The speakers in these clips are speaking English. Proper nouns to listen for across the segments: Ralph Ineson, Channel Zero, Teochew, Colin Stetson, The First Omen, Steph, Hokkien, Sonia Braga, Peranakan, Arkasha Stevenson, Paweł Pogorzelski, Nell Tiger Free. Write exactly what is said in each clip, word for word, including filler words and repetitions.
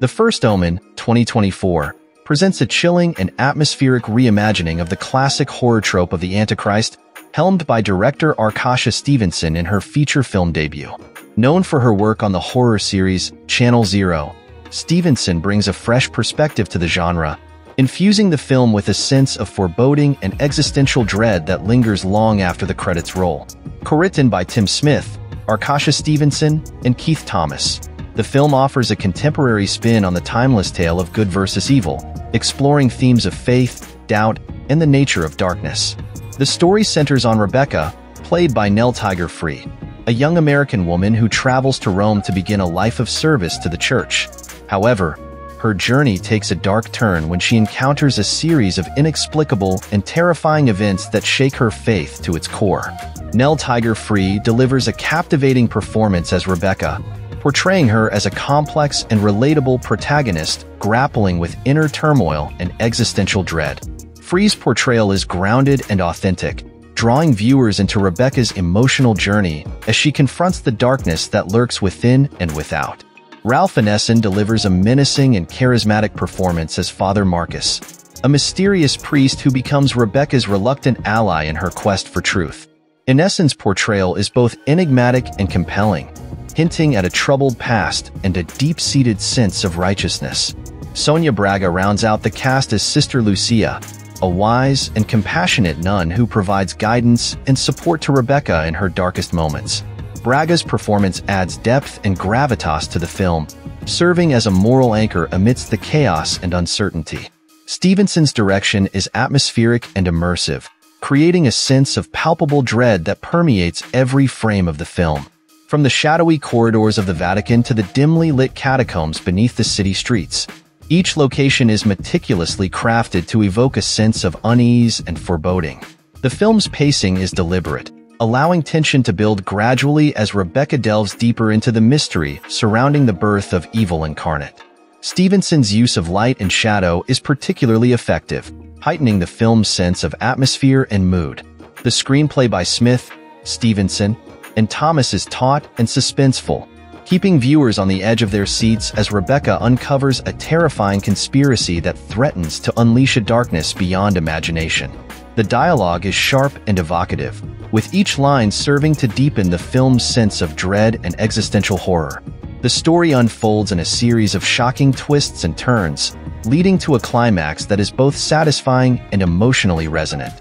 The First Omen, twenty twenty-four, presents a chilling and atmospheric reimagining of the classic horror trope of the Antichrist, helmed by director Arkasha Stevenson in her feature film debut. Known for her work on the horror series Channel Zero, Stevenson brings a fresh perspective to the genre, infusing the film with a sense of foreboding and existential dread that lingers long after the credits roll. Co-written by Tim Smith, Arkasha Stevenson, and Keith Thomas, the film offers a contemporary spin on the timeless tale of good versus evil, exploring themes of faith, doubt, and the nature of darkness. The story centers on Rebecca, played by Nell Tiger Free, a young American woman who travels to Rome to begin a life of service to the church. However, her journey takes a dark turn when she encounters a series of inexplicable and terrifying events that shake her faith to its core. Nell Tiger Free delivers a captivating performance as Rebecca, portraying her as a complex and relatable protagonist grappling with inner turmoil and existential dread. Free's portrayal is grounded and authentic, drawing viewers into Rebecca's emotional journey as she confronts the darkness that lurks within and without. Ralph Ineson delivers a menacing and charismatic performance as Father Marcus, a mysterious priest who becomes Rebecca's reluctant ally in her quest for truth. Ineson's portrayal is both enigmatic and compelling, hinting at a troubled past and a deep-seated sense of righteousness. Sonia Braga rounds out the cast as Sister Lucia, a wise and compassionate nun who provides guidance and support to Rebecca in her darkest moments. Braga's performance adds depth and gravitas to the film, serving as a moral anchor amidst the chaos and uncertainty. Stevenson's direction is atmospheric and immersive, creating a sense of palpable dread that permeates every frame of the film. From the shadowy corridors of the Vatican to the dimly lit catacombs beneath the city streets, each location is meticulously crafted to evoke a sense of unease and foreboding. The film's pacing is deliberate, allowing tension to build gradually as Rebecca delves deeper into the mystery surrounding the birth of evil incarnate. Stevenson's use of light and shadow is particularly effective, heightening the film's sense of atmosphere and mood. The screenplay by Smith, Stevenson, and Thomas is taut and suspenseful, keeping viewers on the edge of their seats as Rebecca uncovers a terrifying conspiracy that threatens to unleash a darkness beyond imagination. The dialogue is sharp and evocative, with each line serving to deepen the film's sense of dread and existential horror. The story unfolds in a series of shocking twists and turns, leading to a climax that is both satisfying and emotionally resonant.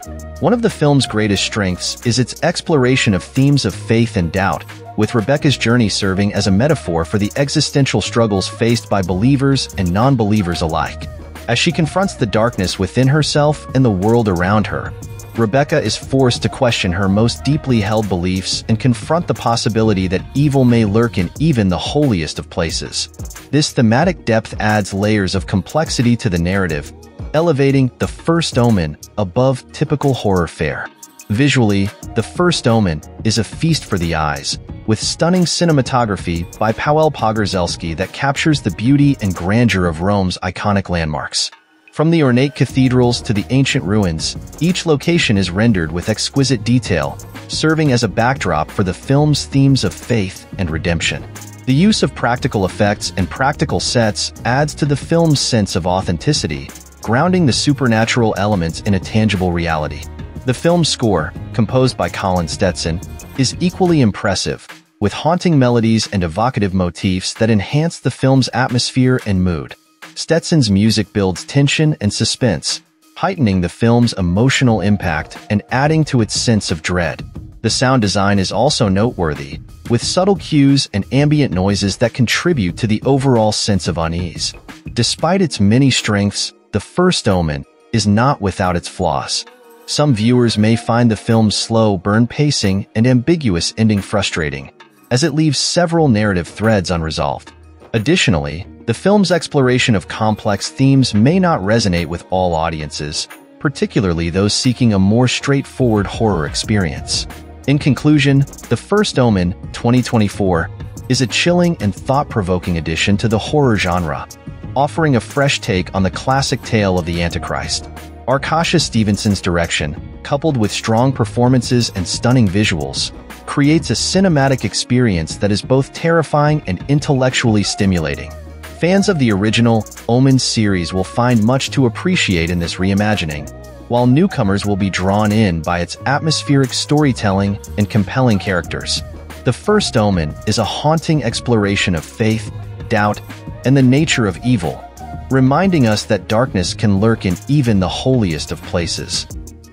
One of the film's greatest strengths is its exploration of themes of faith and doubt, with Rebecca's journey serving as a metaphor for the existential struggles faced by believers and non-believers alike. As she confronts the darkness within herself and the world around her, Rebecca is forced to question her most deeply held beliefs and confront the possibility that evil may lurk in even the holiest of places. This thematic depth adds layers of complexity to the narrative, elevating The First Omen above typical horror fare. Visually, The First Omen is a feast for the eyes, with stunning cinematography by Paweł Pogorzelski that captures the beauty and grandeur of Rome's iconic landmarks. From the ornate cathedrals to the ancient ruins, each location is rendered with exquisite detail, serving as a backdrop for the film's themes of faith and redemption. The use of practical effects and practical sets adds to the film's sense of authenticity, grounding the supernatural elements in a tangible reality. The film's score, composed by Colin Stetson, is equally impressive, with haunting melodies and evocative motifs that enhance the film's atmosphere and mood. Stetson's music builds tension and suspense, heightening the film's emotional impact and adding to its sense of dread. The sound design is also noteworthy, with subtle cues and ambient noises that contribute to the overall sense of unease. Despite its many strengths, The First Omen is not without its flaws. Some viewers may find the film's slow burn pacing and ambiguous ending frustrating, as it leaves several narrative threads unresolved. Additionally, the film's exploration of complex themes may not resonate with all audiences, particularly those seeking a more straightforward horror experience. In conclusion, The First Omen, twenty twenty-four, is a chilling and thought-provoking addition to the horror genre, offering a fresh take on the classic tale of the Antichrist. Arkasha Stevenson's direction, coupled with strong performances and stunning visuals, creates a cinematic experience that is both terrifying and intellectually stimulating. fans of the original Omen series will find much to appreciate in this reimagining, while newcomers will be drawn in by its atmospheric storytelling and compelling characters. The first Omen is a haunting exploration of faith, doubt, and the nature of evil, reminding us that darkness can lurk in even the holiest of places.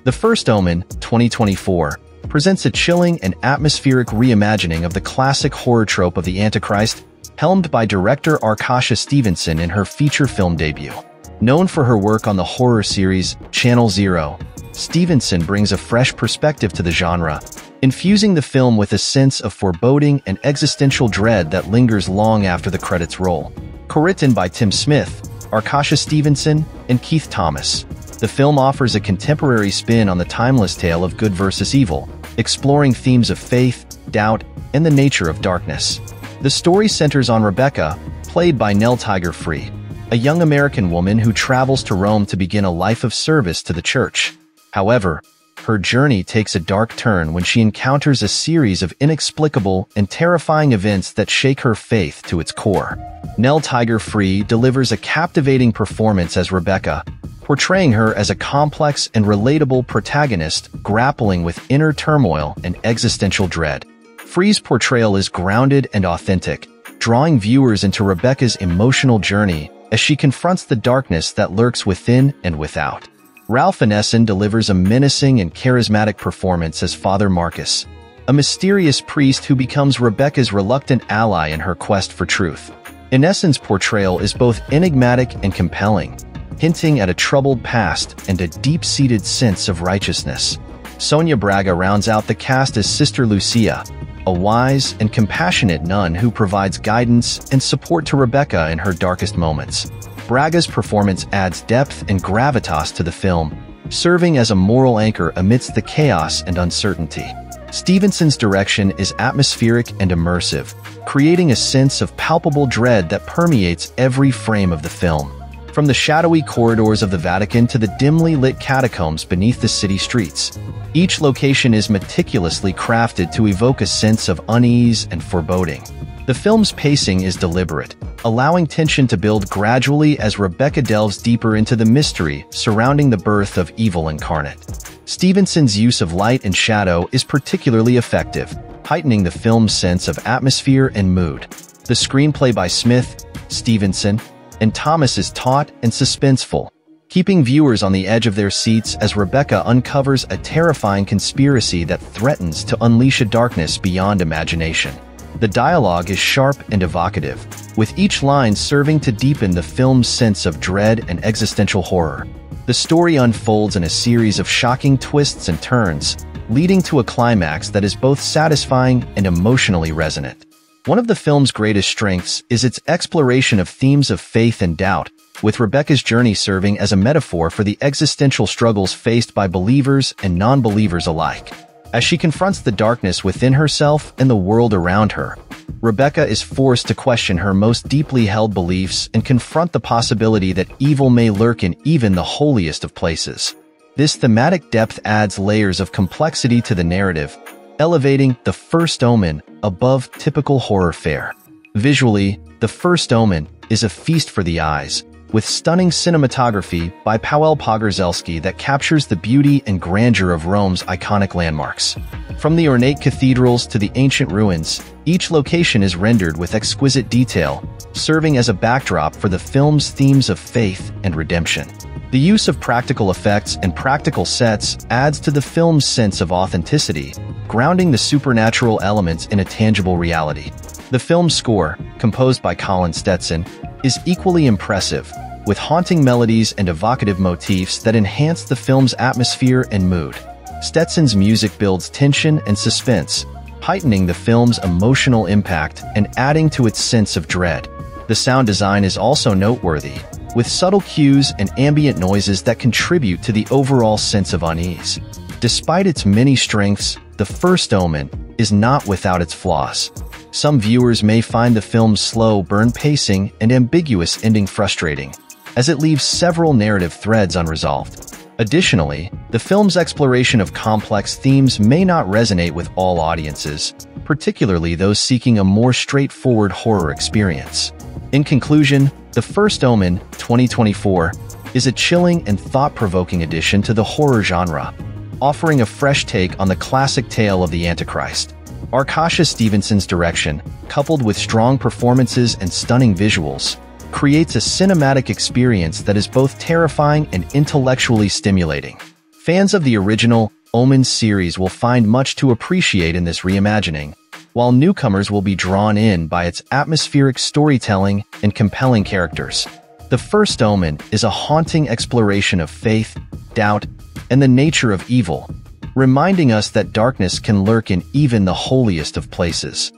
The First Omen, twenty twenty-four, presents a chilling and atmospheric reimagining of the classic horror trope of the Antichrist, helmed by director Arkasha Stevenson in her feature film debut. Known for her work on the horror series Channel Zero, Stevenson brings a fresh perspective to the genre, infusing the film with a sense of foreboding and existential dread that lingers long after the credits roll. Co-written by Tim Smith, Arkasha Stevenson, and Keith Thomas, the film offers a contemporary spin on the timeless tale of good versus evil, exploring themes of faith, doubt, and the nature of darkness. The story centers on Rebecca, played by Nell Tiger Free, a young American woman who travels to Rome to begin a life of service to the church. However, her journey takes a dark turn when she encounters a series of inexplicable and terrifying events that shake her faith to its core. Nell Tiger Free delivers a captivating performance as Rebecca, portraying her as a complex and relatable protagonist grappling with inner turmoil and existential dread. Free's portrayal is grounded and authentic, drawing viewers into Rebecca's emotional journey as she confronts the darkness that lurks within and without. Ralph Ineson delivers a menacing and charismatic performance as Father Marcus, a mysterious priest who becomes Rebecca's reluctant ally in her quest for truth. Ineson's portrayal is both enigmatic and compelling, hinting at a troubled past and a deep-seated sense of righteousness. Sonia Braga rounds out the cast as Sister Lucia, a wise and compassionate nun who provides guidance and support to Rebecca in her darkest moments. Braga's performance adds depth and gravitas to the film, serving as a moral anchor amidst the chaos and uncertainty. Stevenson's direction is atmospheric and immersive, creating a sense of palpable dread that permeates every frame of the film. From the shadowy corridors of the Vatican to the dimly lit catacombs beneath the city streets, each location is meticulously crafted to evoke a sense of unease and foreboding. The film's pacing is deliberate, allowing tension to build gradually as Rebecca delves deeper into the mystery surrounding the birth of evil incarnate. Stevenson's use of light and shadow is particularly effective, heightening the film's sense of atmosphere and mood. The screenplay by Smith, Stevenson, and Thomas is taut and suspenseful, keeping viewers on the edge of their seats as Rebecca uncovers a terrifying conspiracy that threatens to unleash a darkness beyond imagination. The dialogue is sharp and evocative, with each line serving to deepen the film's sense of dread and existential horror. The story unfolds in a series of shocking twists and turns, leading to a climax that is both satisfying and emotionally resonant. One of the film's greatest strengths is its exploration of themes of faith and doubt, with Rebecca's journey serving as a metaphor for the existential struggles faced by believers and non-believers alike. As she confronts the darkness within herself and the world around her, Rebecca is forced to question her most deeply held beliefs and confront the possibility that evil may lurk in even the holiest of places. This thematic depth adds layers of complexity to the narrative, elevating The First Omen above typical horror fare. Visually, The First Omen is a feast for the eyes, with stunning cinematography by Paweł Pogorzelski that captures the beauty and grandeur of Rome's iconic landmarks. From the ornate cathedrals to the ancient ruins, each location is rendered with exquisite detail, serving as a backdrop for the film's themes of faith and redemption. The use of practical effects and practical sets adds to the film's sense of authenticity, grounding the supernatural elements in a tangible reality. The film's score, composed by Colin Stetson, is equally impressive, with haunting melodies and evocative motifs that enhance the film's atmosphere and mood. Stetson's music builds tension and suspense, heightening the film's emotional impact and adding to its sense of dread. The sound design is also noteworthy, with subtle cues and ambient noises that contribute to the overall sense of unease. Despite its many strengths, The First Omen is not without its flaws. Some viewers may find the film's slow burn pacing and ambiguous ending frustrating, as it leaves several narrative threads unresolved. Additionally, the film's exploration of complex themes may not resonate with all audiences, particularly those seeking a more straightforward horror experience. In conclusion, The First Omen twenty twenty-four is a chilling and thought-provoking addition to the horror genre, offering a fresh take on the classic tale of the Antichrist. Arkasha Stevenson's direction, coupled with strong performances and stunning visuals, creates a cinematic experience that is both terrifying and intellectually stimulating. Fans of the original Omen series will find much to appreciate in this reimagining, while newcomers will be drawn in by its atmospheric storytelling and compelling characters. The First Omen is a haunting exploration of faith, doubt, and the nature of evil, reminding us that darkness can lurk in even the holiest of places.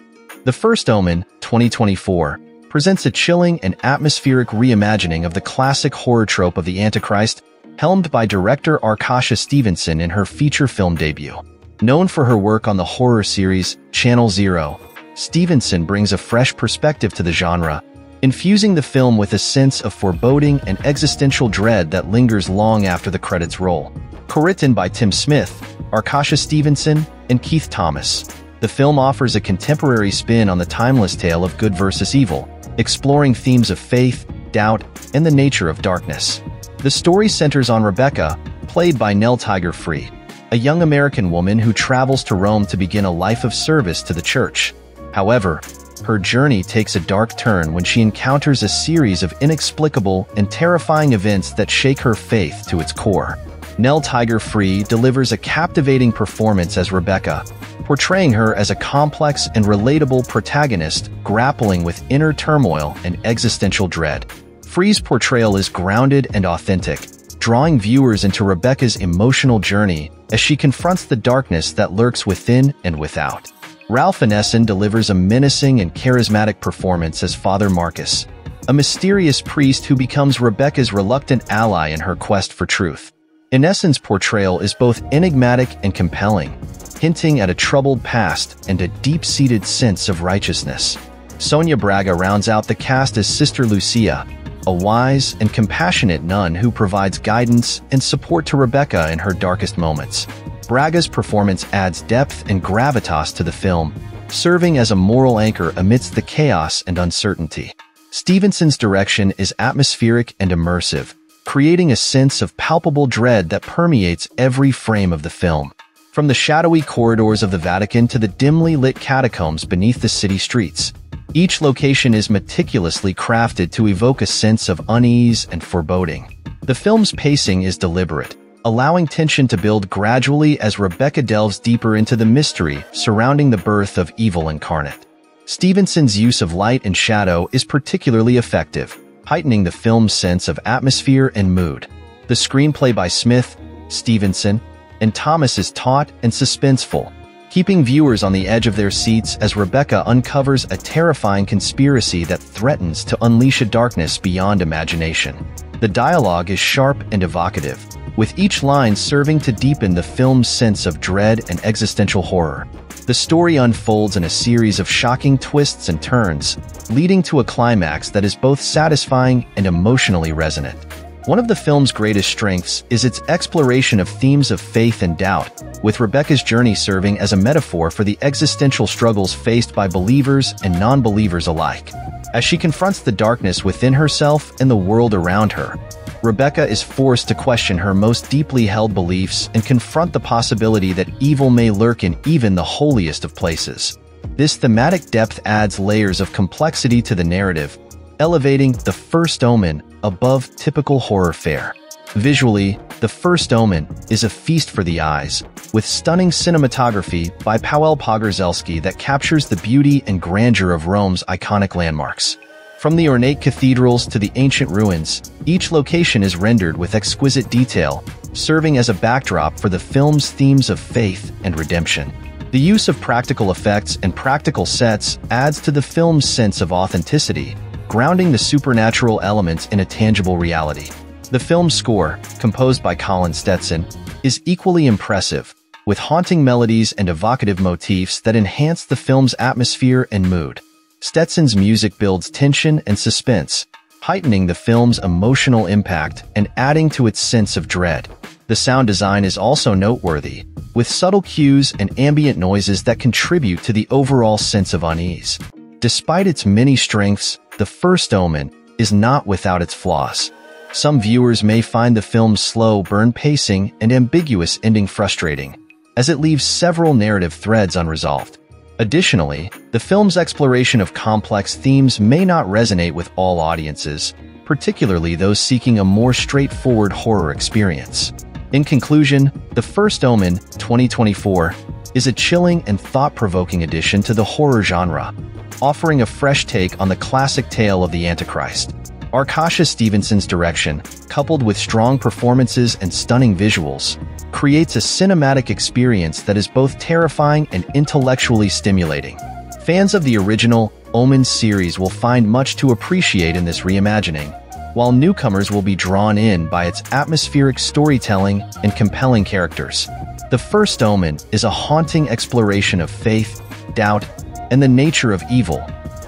The First Omen twenty twenty-four presents a chilling and atmospheric reimagining of the classic horror trope of the Antichrist, helmed by director Arkasha Stevenson in her feature film debut. Known for her work on the horror series Channel Zero, Stevenson brings a fresh perspective to the genre, infusing the film with a sense of foreboding and existential dread that lingers long after the credits roll. Co-written by Tim Smith, Arkasha Stevenson, and Keith Thomas, the film offers a contemporary spin on the timeless tale of good versus evil, exploring themes of faith, doubt, and the nature of darkness. The story centers on Rebecca, played by Nell Tiger Free, a young American woman who travels to Rome to begin a life of service to the church. However, her journey takes a dark turn when she encounters a series of inexplicable and terrifying events that shake her faith to its core. Nell Tiger Free delivers a captivating performance as Rebecca, portraying her as a complex and relatable protagonist grappling with inner turmoil and existential dread. Free's portrayal is grounded and authentic, drawing viewers into Rebecca's emotional journey as she confronts the darkness that lurks within and without. Ralph Ineson delivers a menacing and charismatic performance as Father Marcus, a mysterious priest who becomes Rebecca's reluctant ally in her quest for truth. Ineson's portrayal is both enigmatic and compelling, hinting at a troubled past and a deep-seated sense of righteousness. Sonia Braga rounds out the cast as Sister Lucia, a wise and compassionate nun who provides guidance and support to Rebecca in her darkest moments. Braga's performance adds depth and gravitas to the film, serving as a moral anchor amidst the chaos and uncertainty. Stevenson's direction is atmospheric and immersive, creating a sense of palpable dread that permeates every frame of the film. From the shadowy corridors of the Vatican to the dimly lit catacombs beneath the city streets, each location is meticulously crafted to evoke a sense of unease and foreboding. The film's pacing is deliberate, allowing tension to build gradually as Rebecca delves deeper into the mystery surrounding the birth of evil incarnate. Stevenson's use of light and shadow is particularly effective, heightening the film's sense of atmosphere and mood. The screenplay by Smith, Stevenson, and Thomas is taut and suspenseful, keeping viewers on the edge of their seats as Rebecca uncovers a terrifying conspiracy that threatens to unleash a darkness beyond imagination. The dialogue is sharp and evocative, with each line serving to deepen the film's sense of dread and existential horror. The story unfolds in a series of shocking twists and turns, leading to a climax that is both satisfying and emotionally resonant. One of the film's greatest strengths is its exploration of themes of faith and doubt, with Rebecca's journey serving as a metaphor for the existential struggles faced by believers and non-believers alike. As she confronts the darkness within herself and the world around her, Rebecca is forced to question her most deeply held beliefs and confront the possibility that evil may lurk in even the holiest of places. This thematic depth adds layers of complexity to the narrative, elevating The First Omen above typical horror fare. Visually, The First Omen is a feast for the eyes, with stunning cinematography by Paweł Pogorzelski that captures the beauty and grandeur of Rome's iconic landmarks. From the ornate cathedrals to the ancient ruins, each location is rendered with exquisite detail, serving as a backdrop for the film's themes of faith and redemption. The use of practical effects and practical sets adds to the film's sense of authenticity, grounding the supernatural elements in a tangible reality. The film's score, composed by Colin Stetson, is equally impressive, with haunting melodies and evocative motifs that enhance the film's atmosphere and mood. Stetson's music builds tension and suspense, heightening the film's emotional impact and adding to its sense of dread. The sound design is also noteworthy, with subtle cues and ambient noises that contribute to the overall sense of unease. Despite its many strengths, The first Omen is not without its flaws. Some viewers may find the film's slow burn pacing and ambiguous ending frustrating, as it leaves several narrative threads unresolved. Additionally, the film's exploration of complex themes may not resonate with all audiences, particularly those seeking a more straightforward horror experience. In conclusion, The First Omen twenty twenty-four is a chilling and thought-provoking addition to the horror genre, offering a fresh take on the classic tale of the Antichrist. Arkasha Stevenson's direction, coupled with strong performances and stunning visuals, creates a cinematic experience that is both terrifying and intellectually stimulating. Fans of the original Omen series will find much to appreciate in this reimagining, while newcomers will be drawn in by its atmospheric storytelling and compelling characters. The First Omen is a haunting exploration of faith, doubt, and the nature of evil,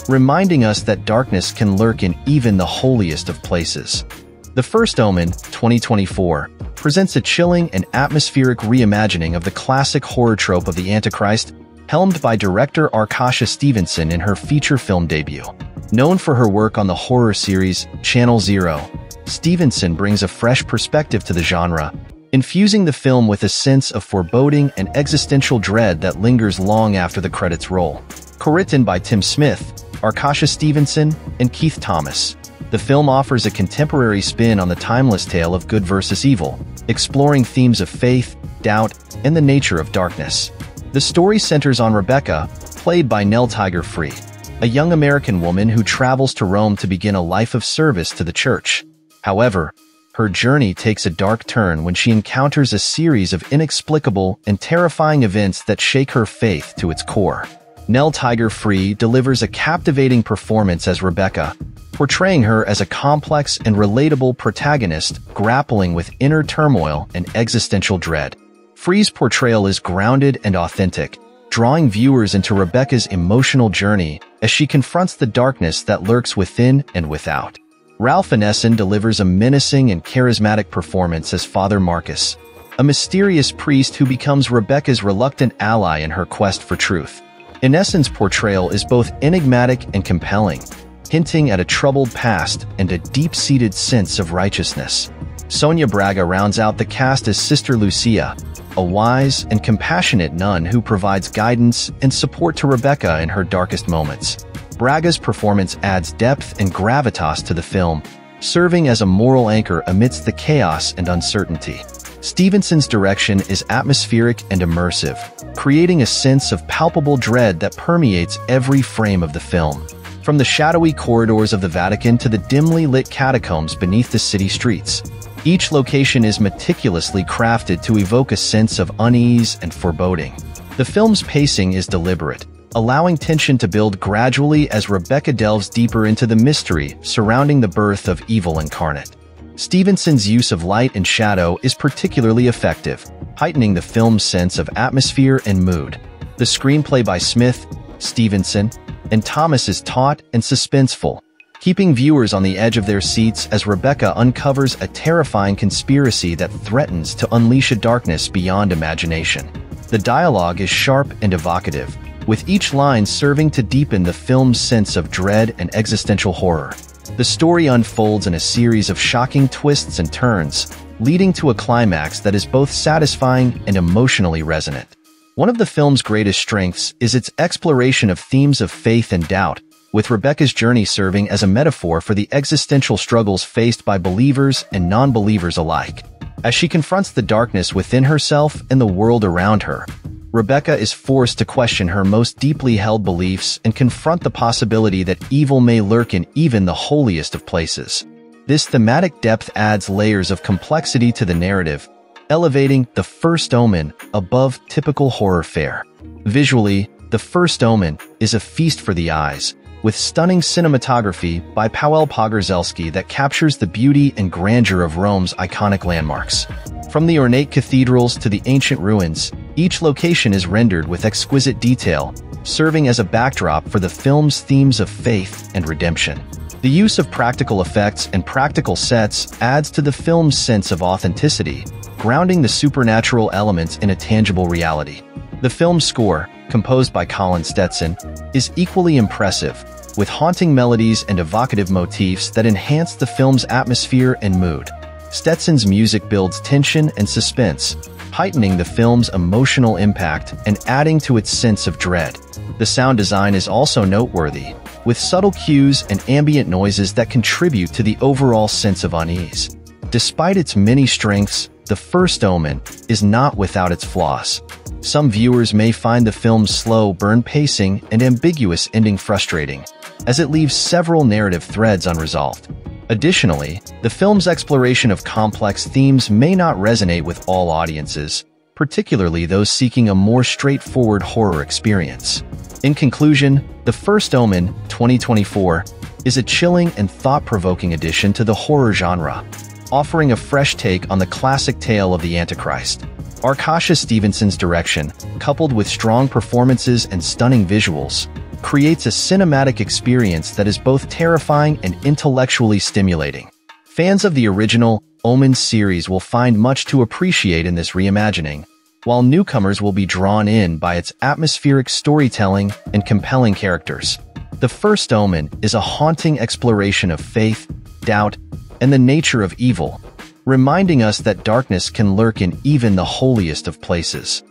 reminding us that darkness can lurk in even the holiest of places. The First Omen twenty twenty-four presents a chilling and atmospheric reimagining of the classic horror trope of the Antichrist, helmed by director Arkasha Stevenson in her feature film debut. Known for her work on the horror series Channel Zero, Stevenson brings a fresh perspective to the genre, infusing the film with a sense of foreboding and existential dread that lingers long after the credits roll. Co-written by Tim Smith, Arkasha Stevenson, and Keith Thomas, the film offers a contemporary spin on the timeless tale of good versus evil, exploring themes of faith, doubt, and the nature of darkness. The story centers on Rebecca, played by Nell Tiger Free, a young American woman who travels to Rome to begin a life of service to the church. However, her journey takes a dark turn when she encounters a series of inexplicable and terrifying events that shake her faith to its core. Nell Tiger Free delivers a captivating performance as Rebecca, portraying her as a complex and relatable protagonist grappling with inner turmoil and existential dread. Free's portrayal is grounded and authentic, drawing viewers into Rebecca's emotional journey as she confronts the darkness that lurks within and without. Ralph Ineson delivers a menacing and charismatic performance as Father Marcus, a mysterious priest who becomes Rebecca's reluctant ally in her quest for truth. Ineson's portrayal is both enigmatic and compelling, hinting at a troubled past and a deep-seated sense of righteousness. Sonia Braga rounds out the cast as Sister Lucia, a wise and compassionate nun who provides guidance and support to Rebecca in her darkest moments. Braga's performance adds depth and gravitas to the film, serving as a moral anchor amidst the chaos and uncertainty. Stevenson's direction is atmospheric and immersive, creating a sense of palpable dread that permeates every frame of the film. From the shadowy corridors of the Vatican to the dimly lit catacombs beneath the city streets, each location is meticulously crafted to evoke a sense of unease and foreboding. The film's pacing is deliberate, allowing tension to build gradually as Rebecca delves deeper into the mystery surrounding the birth of evil incarnate. Stevenson's use of light and shadow is particularly effective, heightening the film's sense of atmosphere and mood. The screenplay by Smith, Stevenson, and Thomas is taut and suspenseful, keeping viewers on the edge of their seats as Rebecca uncovers a terrifying conspiracy that threatens to unleash a darkness beyond imagination. The dialogue is sharp and evocative, with each line serving to deepen the film's sense of dread and existential horror. The story unfolds in a series of shocking twists and turns, leading to a climax that is both satisfying and emotionally resonant. One of the film's greatest strengths is its exploration of themes of faith and doubt, with Rebecca's journey serving as a metaphor for the existential struggles faced by believers and non-believers alike. As she confronts the darkness within herself and the world around her, Rebecca is forced to question her most deeply held beliefs and confront the possibility that evil may lurk in even the holiest of places. This thematic depth adds layers of complexity to the narrative, elevating The First Omen above typical horror fare. Visually, The First Omen is a feast for the eyes, with stunning cinematography by Paweł Pogorzelski that captures the beauty and grandeur of Rome's iconic landmarks. From the ornate cathedrals to the ancient ruins, each location is rendered with exquisite detail, serving as a backdrop for the film's themes of faith and redemption. The use of practical effects and practical sets adds to the film's sense of authenticity, grounding the supernatural elements in a tangible reality. The film's score, composed by Colin Stetson, is equally impressive, with haunting melodies and evocative motifs that enhance the film's atmosphere and mood. Stetson's music builds tension and suspense, heightening the film's emotional impact and adding to its sense of dread. The sound design is also noteworthy, with subtle cues and ambient noises that contribute to the overall sense of unease. Despite its many strengths, The First Omen is not without its flaws. Some viewers may find the film's slow burn pacing and ambiguous ending frustrating, as it leaves several narrative threads unresolved. Additionally, the film's exploration of complex themes may not resonate with all audiences, particularly those seeking a more straightforward horror experience. In conclusion, The First Omen twenty twenty-four is a chilling and thought-provoking addition to the horror genre, offering a fresh take on the classic tale of the Antichrist. Arkasha Stevenson's direction, coupled with strong performances and stunning visuals, creates a cinematic experience that is both terrifying and intellectually stimulating. Fans of the original Omen series will find much to appreciate in this reimagining, while newcomers will be drawn in by its atmospheric storytelling and compelling characters. The First Omen is a haunting exploration of faith, doubt, and the nature of evil, reminding us that darkness can lurk in even the holiest of places.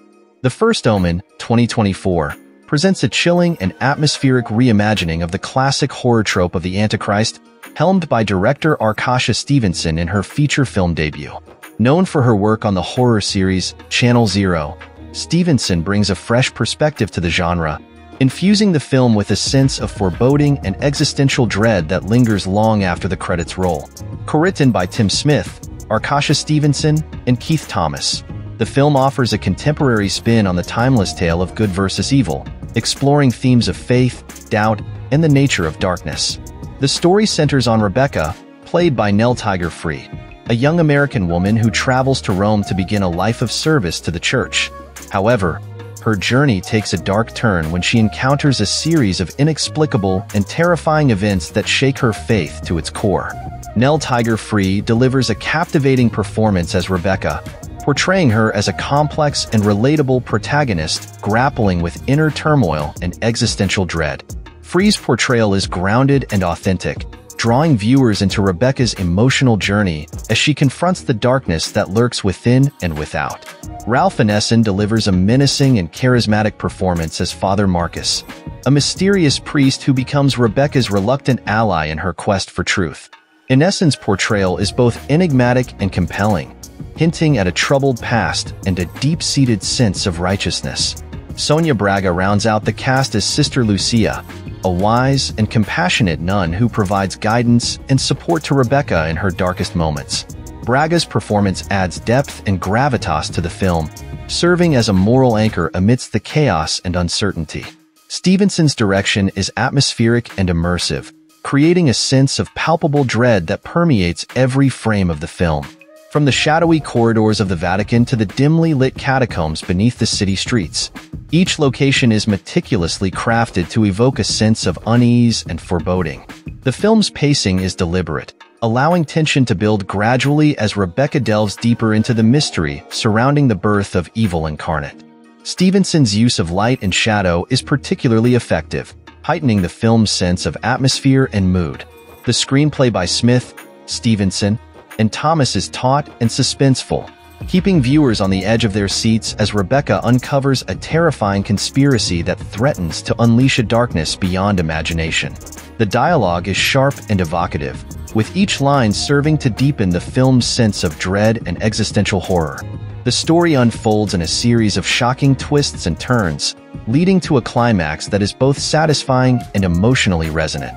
The First Omen twenty twenty-four presents a chilling and atmospheric reimagining of the classic horror trope of the Antichrist, helmed by director Arkasha Stevenson in her feature film debut. Known for her work on the horror series Channel Zero, Stevenson brings a fresh perspective to the genre, infusing the film with a sense of foreboding and existential dread that lingers long after the credits roll. Co-written by Tim Smith, Arkasha Stevenson, and Keith Thomas, the film offers a contemporary spin on the timeless tale of good versus evil, exploring themes of faith, doubt, and the nature of darkness. The story centers on Rebecca, played by Nell Tiger Free, a young American woman who travels to Rome to begin a life of service to the church. However, her journey takes a dark turn when she encounters a series of inexplicable and terrifying events that shake her faith to its core. Nell Tiger Free delivers a captivating performance as Rebecca, portraying her as a complex and relatable protagonist grappling with inner turmoil and existential dread. Free's portrayal is grounded and authentic, drawing viewers into Rebecca's emotional journey as she confronts the darkness that lurks within and without. Ralph Ineson delivers a menacing and charismatic performance as Father Marcus, a mysterious priest who becomes Rebecca's reluctant ally in her quest for truth. Ineson's portrayal is both enigmatic and compelling, hinting at a troubled past and a deep-seated sense of righteousness. Sonia Braga rounds out the cast as Sister Lucia, a wise and compassionate nun who provides guidance and support to Rebecca in her darkest moments. Braga's performance adds depth and gravitas to the film, serving as a moral anchor amidst the chaos and uncertainty. Stevenson's direction is atmospheric and immersive, creating a sense of palpable dread that permeates every frame of the film. From the shadowy corridors of the Vatican to the dimly lit catacombs beneath the city streets, each location is meticulously crafted to evoke a sense of unease and foreboding. The film's pacing is deliberate, allowing tension to build gradually as Rebecca delves deeper into the mystery surrounding the birth of evil incarnate. Stevenson's use of light and shadow is particularly effective, heightening the film's sense of atmosphere and mood. The screenplay by Smith, Stevenson, and Thomas is taut and suspenseful, keeping viewers on the edge of their seats as Rebecca uncovers a terrifying conspiracy that threatens to unleash a darkness beyond imagination. The dialogue is sharp and evocative, with each line serving to deepen the film's sense of dread and existential horror. The story unfolds in a series of shocking twists and turns, leading to a climax that is both satisfying and emotionally resonant.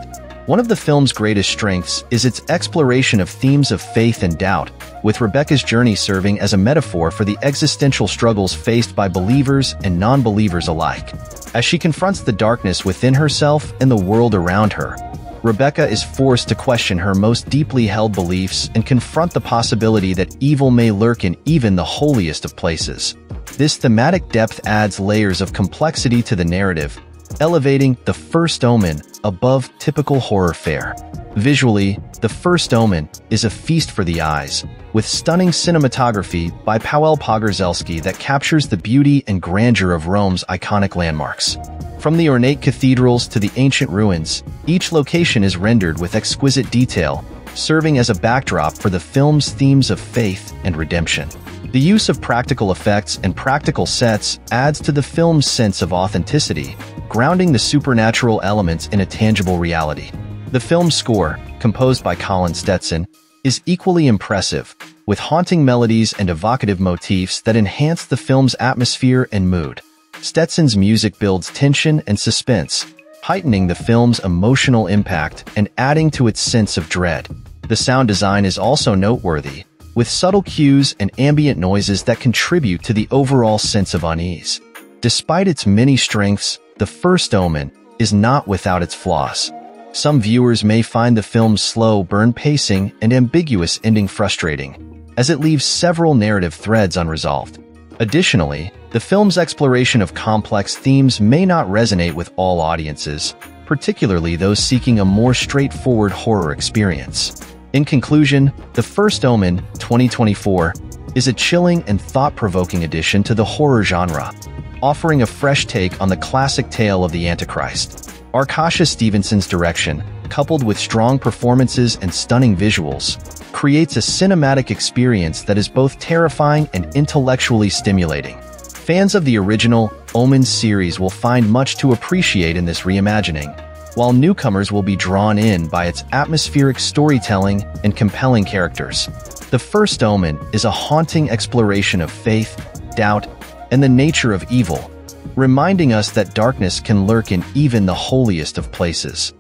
One of the film's greatest strengths is its exploration of themes of faith and doubt, with Rebecca's journey serving as a metaphor for the existential struggles faced by believers and non-believers alike. As she confronts the darkness within herself and the world around her, Rebecca is forced to question her most deeply held beliefs and confront the possibility that evil may lurk in even the holiest of places. This thematic depth adds layers of complexity to the narrative, elevating The First Omen above typical horror fare. Visually, The First Omen is a feast for the eyes, with stunning cinematography by Paweł Pogorzelski that captures the beauty and grandeur of Rome's iconic landmarks. From the ornate cathedrals to the ancient ruins, each location is rendered with exquisite detail, serving as a backdrop for the film's themes of faith and redemption. The use of practical effects and practical sets adds to the film's sense of authenticity, grounding the supernatural elements in a tangible reality. The film's score, composed by Colin Stetson, is equally impressive, with haunting melodies and evocative motifs that enhance the film's atmosphere and mood. Stetson's music builds tension and suspense, heightening the film's emotional impact and adding to its sense of dread. The sound design is also noteworthy, with subtle cues and ambient noises that contribute to the overall sense of unease. Despite its many strengths, The First Omen is not without its flaws. Some viewers may find the film's slow burn pacing and ambiguous ending frustrating, as it leaves several narrative threads unresolved. Additionally, the film's exploration of complex themes may not resonate with all audiences, particularly those seeking a more straightforward horror experience. In conclusion, The First Omen twenty twenty-four is a chilling and thought-provoking addition to the horror genre, offering a fresh take on the classic tale of the Antichrist. Arkasha Stevenson's direction, coupled with strong performances and stunning visuals, creates a cinematic experience that is both terrifying and intellectually stimulating. Fans of the original Omen series will find much to appreciate in this reimagining, while newcomers will be drawn in by its atmospheric storytelling and compelling characters. The First Omen is a haunting exploration of faith, doubt, and the nature of evil, reminding us that darkness can lurk in even the holiest of places.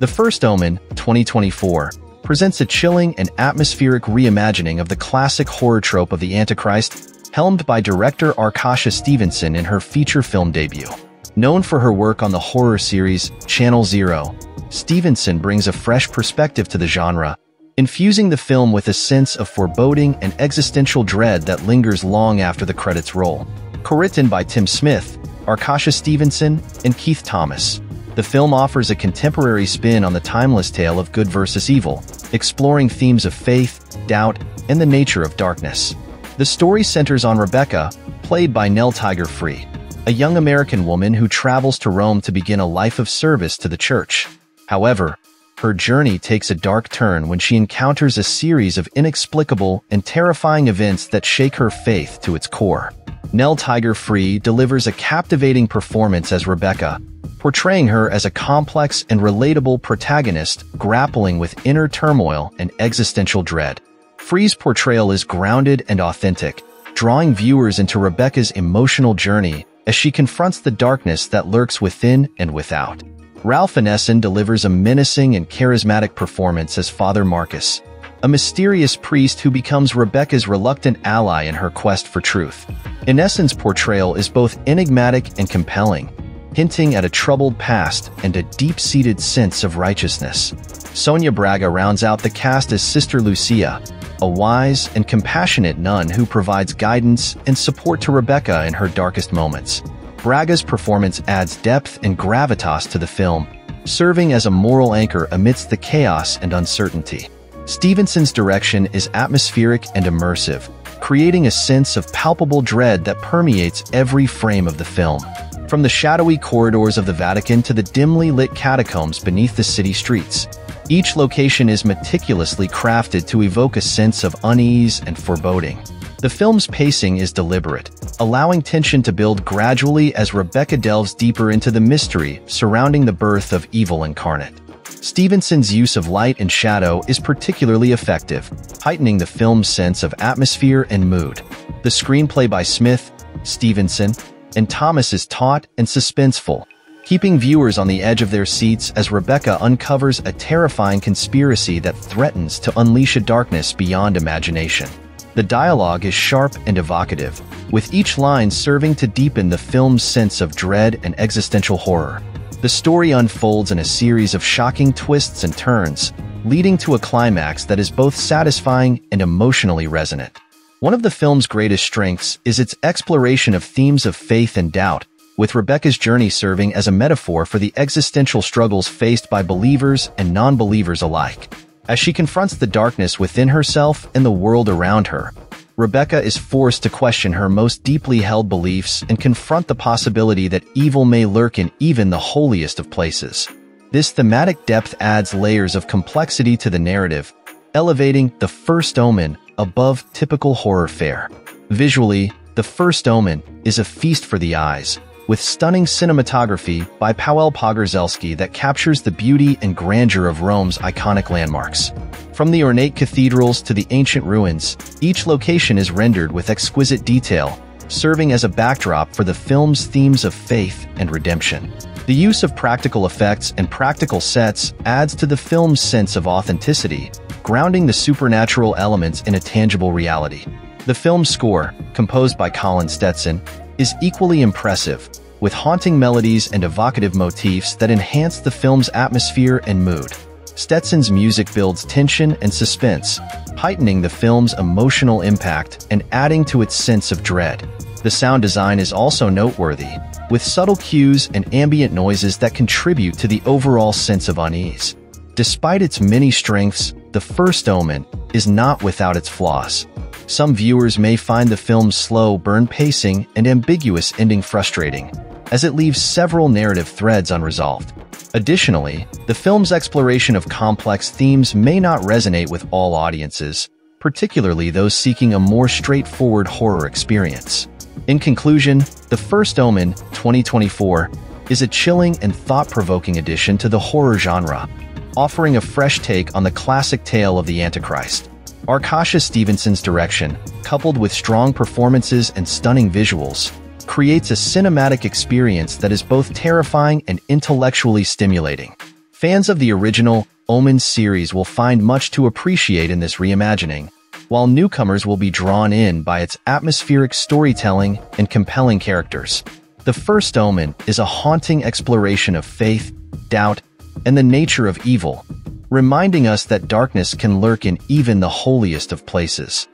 The First Omen twenty twenty-four presents a chilling and atmospheric reimagining of the classic horror trope of the Antichrist, helmed by director Arkasha Stevenson in her feature film debut. Known for her work on the horror series Channel Zero, Stevenson brings a fresh perspective to the genre, infusing the film with a sense of foreboding and existential dread that lingers long after the credits roll. Co-written by Tim Smith, Arkasha Stevenson, and Keith Thomas, the film offers a contemporary spin on the timeless tale of good versus evil, exploring themes of faith, doubt, and the nature of darkness. The story centers on Rebecca, played by Nell Tiger Free, a young American woman who travels to Rome to begin a life of service to the church. However, her journey takes a dark turn when she encounters a series of inexplicable and terrifying events that shake her faith to its core. Nell Tiger Free delivers a captivating performance as Rebecca, portraying her as a complex and relatable protagonist grappling with inner turmoil and existential dread. Free's portrayal is grounded and authentic, drawing viewers into Rebecca's emotional journey as she confronts the darkness that lurks within and without. Ralph Ineson delivers a menacing and charismatic performance as Father Marcus, a mysterious priest who becomes Rebecca's reluctant ally in her quest for truth. Ineson's portrayal is both enigmatic and compelling, hinting at a troubled past and a deep-seated sense of righteousness. Sonia Braga rounds out the cast as Sister Lucia, a wise and compassionate nun who provides guidance and support to Rebecca in her darkest moments. Braga's performance adds depth and gravitas to the film, serving as a moral anchor amidst the chaos and uncertainty. Stevenson's direction is atmospheric and immersive, creating a sense of palpable dread that permeates every frame of the film. From the shadowy corridors of the Vatican to the dimly lit catacombs beneath the city streets, each location is meticulously crafted to evoke a sense of unease and foreboding. The film's pacing is deliberate, allowing tension to build gradually as Rebecca delves deeper into the mystery surrounding the birth of evil incarnate. Stevenson's use of light and shadow is particularly effective, heightening the film's sense of atmosphere and mood. The screenplay by Smith, Stevenson, and Thomas is taut and suspenseful, keeping viewers on the edge of their seats as Rebecca uncovers a terrifying conspiracy that threatens to unleash a darkness beyond imagination. The dialogue is sharp and evocative, with each line serving to deepen the film's sense of dread and existential horror. The story unfolds in a series of shocking twists and turns, leading to a climax that is both satisfying and emotionally resonant. One of the film's greatest strengths is its exploration of themes of faith and doubt, with Rebecca's journey serving as a metaphor for the existential struggles faced by believers and non-believers alike. As she confronts the darkness within herself and the world around her, Rebecca is forced to question her most deeply held beliefs and confront the possibility that evil may lurk in even the holiest of places. This thematic depth adds layers of complexity to the narrative, elevating The First Omen above typical horror fare. Visually, The First Omen is a feast for the eyes, with stunning cinematography by Paweł Pogorzelski that captures the beauty and grandeur of Rome's iconic landmarks. From the ornate cathedrals to the ancient ruins, each location is rendered with exquisite detail, serving as a backdrop for the film's themes of faith and redemption. The use of practical effects and practical sets adds to the film's sense of authenticity, grounding the supernatural elements in a tangible reality. The film's score, composed by Colin Stetson, is equally impressive, with haunting melodies and evocative motifs that enhance the film's atmosphere and mood. Stetson's music builds tension and suspense, heightening the film's emotional impact and adding to its sense of dread. The sound design is also noteworthy, with subtle cues and ambient noises that contribute to the overall sense of unease. Despite its many strengths, The First Omen is not without its flaws. Some viewers may find the film's slow burn pacing and ambiguous ending frustrating, as it leaves several narrative threads unresolved. Additionally, the film's exploration of complex themes may not resonate with all audiences, particularly those seeking a more straightforward horror experience. In conclusion, The First Omen twenty twenty-four is a chilling and thought-provoking addition to the horror genre, offering a fresh take on the classic tale of the Antichrist. Arkasha Stevenson's direction, coupled with strong performances and stunning visuals, creates a cinematic experience that is both terrifying and intellectually stimulating. Fans of the original Omen series will find much to appreciate in this reimagining, while newcomers will be drawn in by its atmospheric storytelling and compelling characters. The First Omen is a haunting exploration of faith, doubt, and the nature of evil, reminding us that darkness can lurk in even the holiest of places.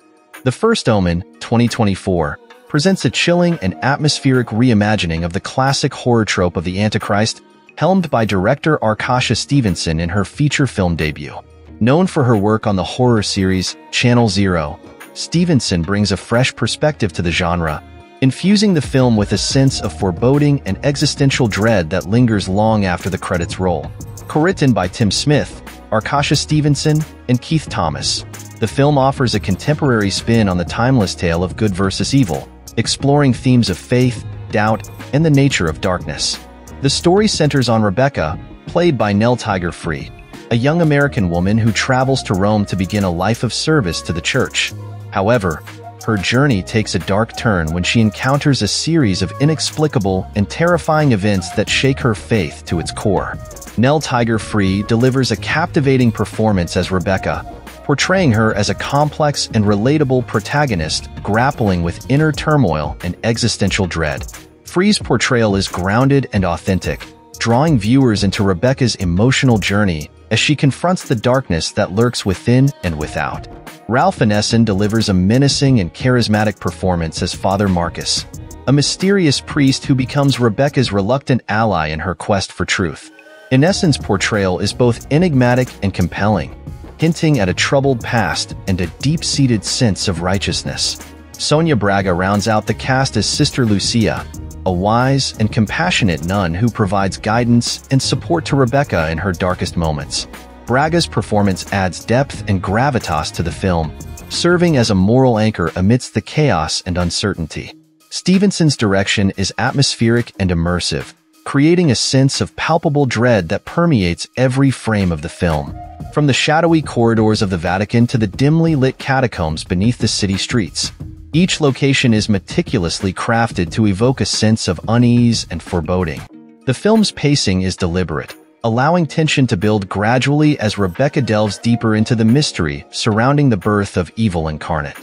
The First Omen twenty twenty-four presents a chilling and atmospheric reimagining of the classic horror trope of the Antichrist, helmed by director Arkasha Stevenson in her feature film debut. Known for her work on the horror series Channel Zero, Stevenson brings a fresh perspective to the genre, infusing the film with a sense of foreboding and existential dread that lingers long after the credits roll. Co-written by Tim Smith, Arkasha Stevenson, and Keith Thomas, the film offers a contemporary spin on the timeless tale of good versus evil, exploring themes of faith, doubt, and the nature of darkness. The story centers on Rebecca, played by Nell Tiger Free, a young American woman who travels to Rome to begin a life of service to the church. However, her journey takes a dark turn when she encounters a series of inexplicable and terrifying events that shake her faith to its core. Nell Tiger Free delivers a captivating performance as Rebecca, portraying her as a complex and relatable protagonist grappling with inner turmoil and existential dread. Free's portrayal is grounded and authentic, drawing viewers into Rebecca's emotional journey as she confronts the darkness that lurks within and without. Ralph Ineson delivers a menacing and charismatic performance as Father Marcus, a mysterious priest who becomes Rebecca's reluctant ally in her quest for truth. Ineson's portrayal is both enigmatic and compelling, hinting at a troubled past and a deep-seated sense of righteousness. Sonia Braga rounds out the cast as Sister Lucia, a wise and compassionate nun who provides guidance and support to Rebecca in her darkest moments. Braga's performance adds depth and gravitas to the film, serving as a moral anchor amidst the chaos and uncertainty. Stevenson's direction is atmospheric and immersive, creating a sense of palpable dread that permeates every frame of the film. From the shadowy corridors of the Vatican to the dimly lit catacombs beneath the city streets, each location is meticulously crafted to evoke a sense of unease and foreboding. The film's pacing is deliberate, allowing tension to build gradually as Rebecca delves deeper into the mystery surrounding the birth of evil incarnate.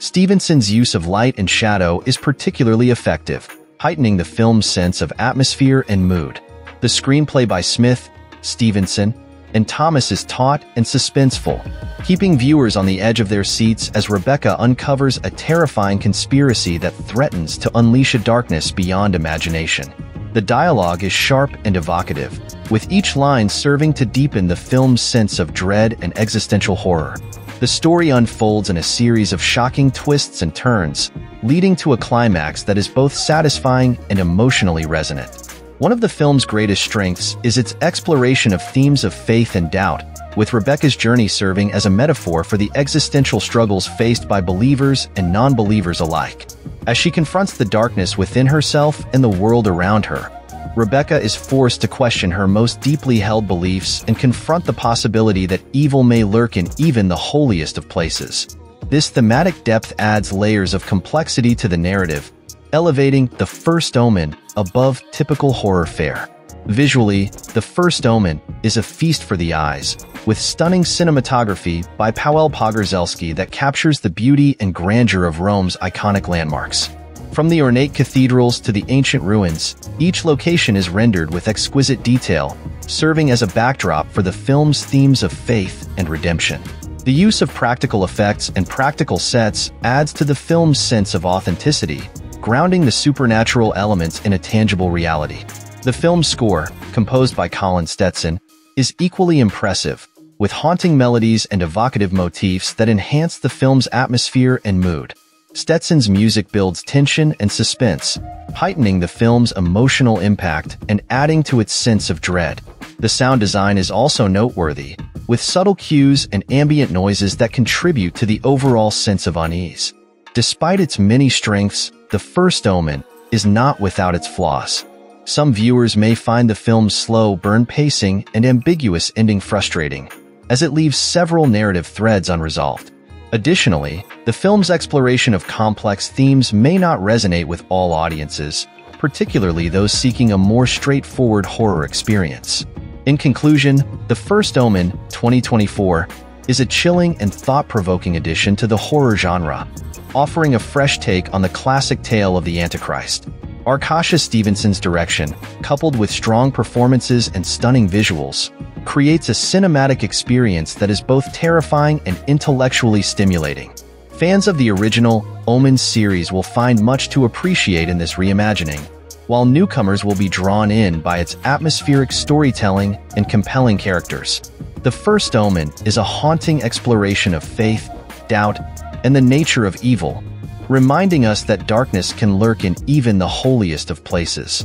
Stevenson's use of light and shadow is particularly effective, heightening the film's sense of atmosphere and mood. The screenplay by Smith, Stevenson, and Thomas is taut and suspenseful, keeping viewers on the edge of their seats as Rebecca uncovers a terrifying conspiracy that threatens to unleash a darkness beyond imagination. The dialogue is sharp and evocative, with each line serving to deepen the film's sense of dread and existential horror. The story unfolds in a series of shocking twists and turns, leading to a climax that is both satisfying and emotionally resonant. One of the film's greatest strengths is its exploration of themes of faith and doubt, with Rebecca's journey serving as a metaphor for the existential struggles faced by believers and non-believers alike. As she confronts the darkness within herself and the world around her, Rebecca is forced to question her most deeply held beliefs and confront the possibility that evil may lurk in even the holiest of places. This thematic depth adds layers of complexity to the narrative, elevating The First Omen above typical horror fare. Visually, The First Omen is a feast for the eyes, with stunning cinematography by Paweł Pogorzelski that captures the beauty and grandeur of Rome's iconic landmarks. From the ornate cathedrals to the ancient ruins, each location is rendered with exquisite detail, serving as a backdrop for the film's themes of faith and redemption. The use of practical effects and practical sets adds to the film's sense of authenticity, grounding the supernatural elements in a tangible reality. The film's score, composed by Colin Stetson, is equally impressive, with haunting melodies and evocative motifs that enhance the film's atmosphere and mood. Stetson's music builds tension and suspense, heightening the film's emotional impact and adding to its sense of dread. The sound design is also noteworthy, with subtle cues and ambient noises that contribute to the overall sense of unease. Despite its many strengths, The First Omen is not without its flaws. Some viewers may find the film's slow burn pacing and ambiguous ending frustrating, as it leaves several narrative threads unresolved. Additionally, the film's exploration of complex themes may not resonate with all audiences, particularly those seeking a more straightforward horror experience. In conclusion, The First Omen twenty twenty-four is a chilling and thought-provoking addition to the horror genre, offering a fresh take on the classic tale of the Antichrist. Arkasha Stevenson's direction, coupled with strong performances and stunning visuals, creates a cinematic experience that is both terrifying and intellectually stimulating. Fans of the original Omen series will find much to appreciate in this reimagining, while newcomers will be drawn in by its atmospheric storytelling and compelling characters. The First Omen is a haunting exploration of faith, doubt, and the nature of evil, reminding us that darkness can lurk in even the holiest of places.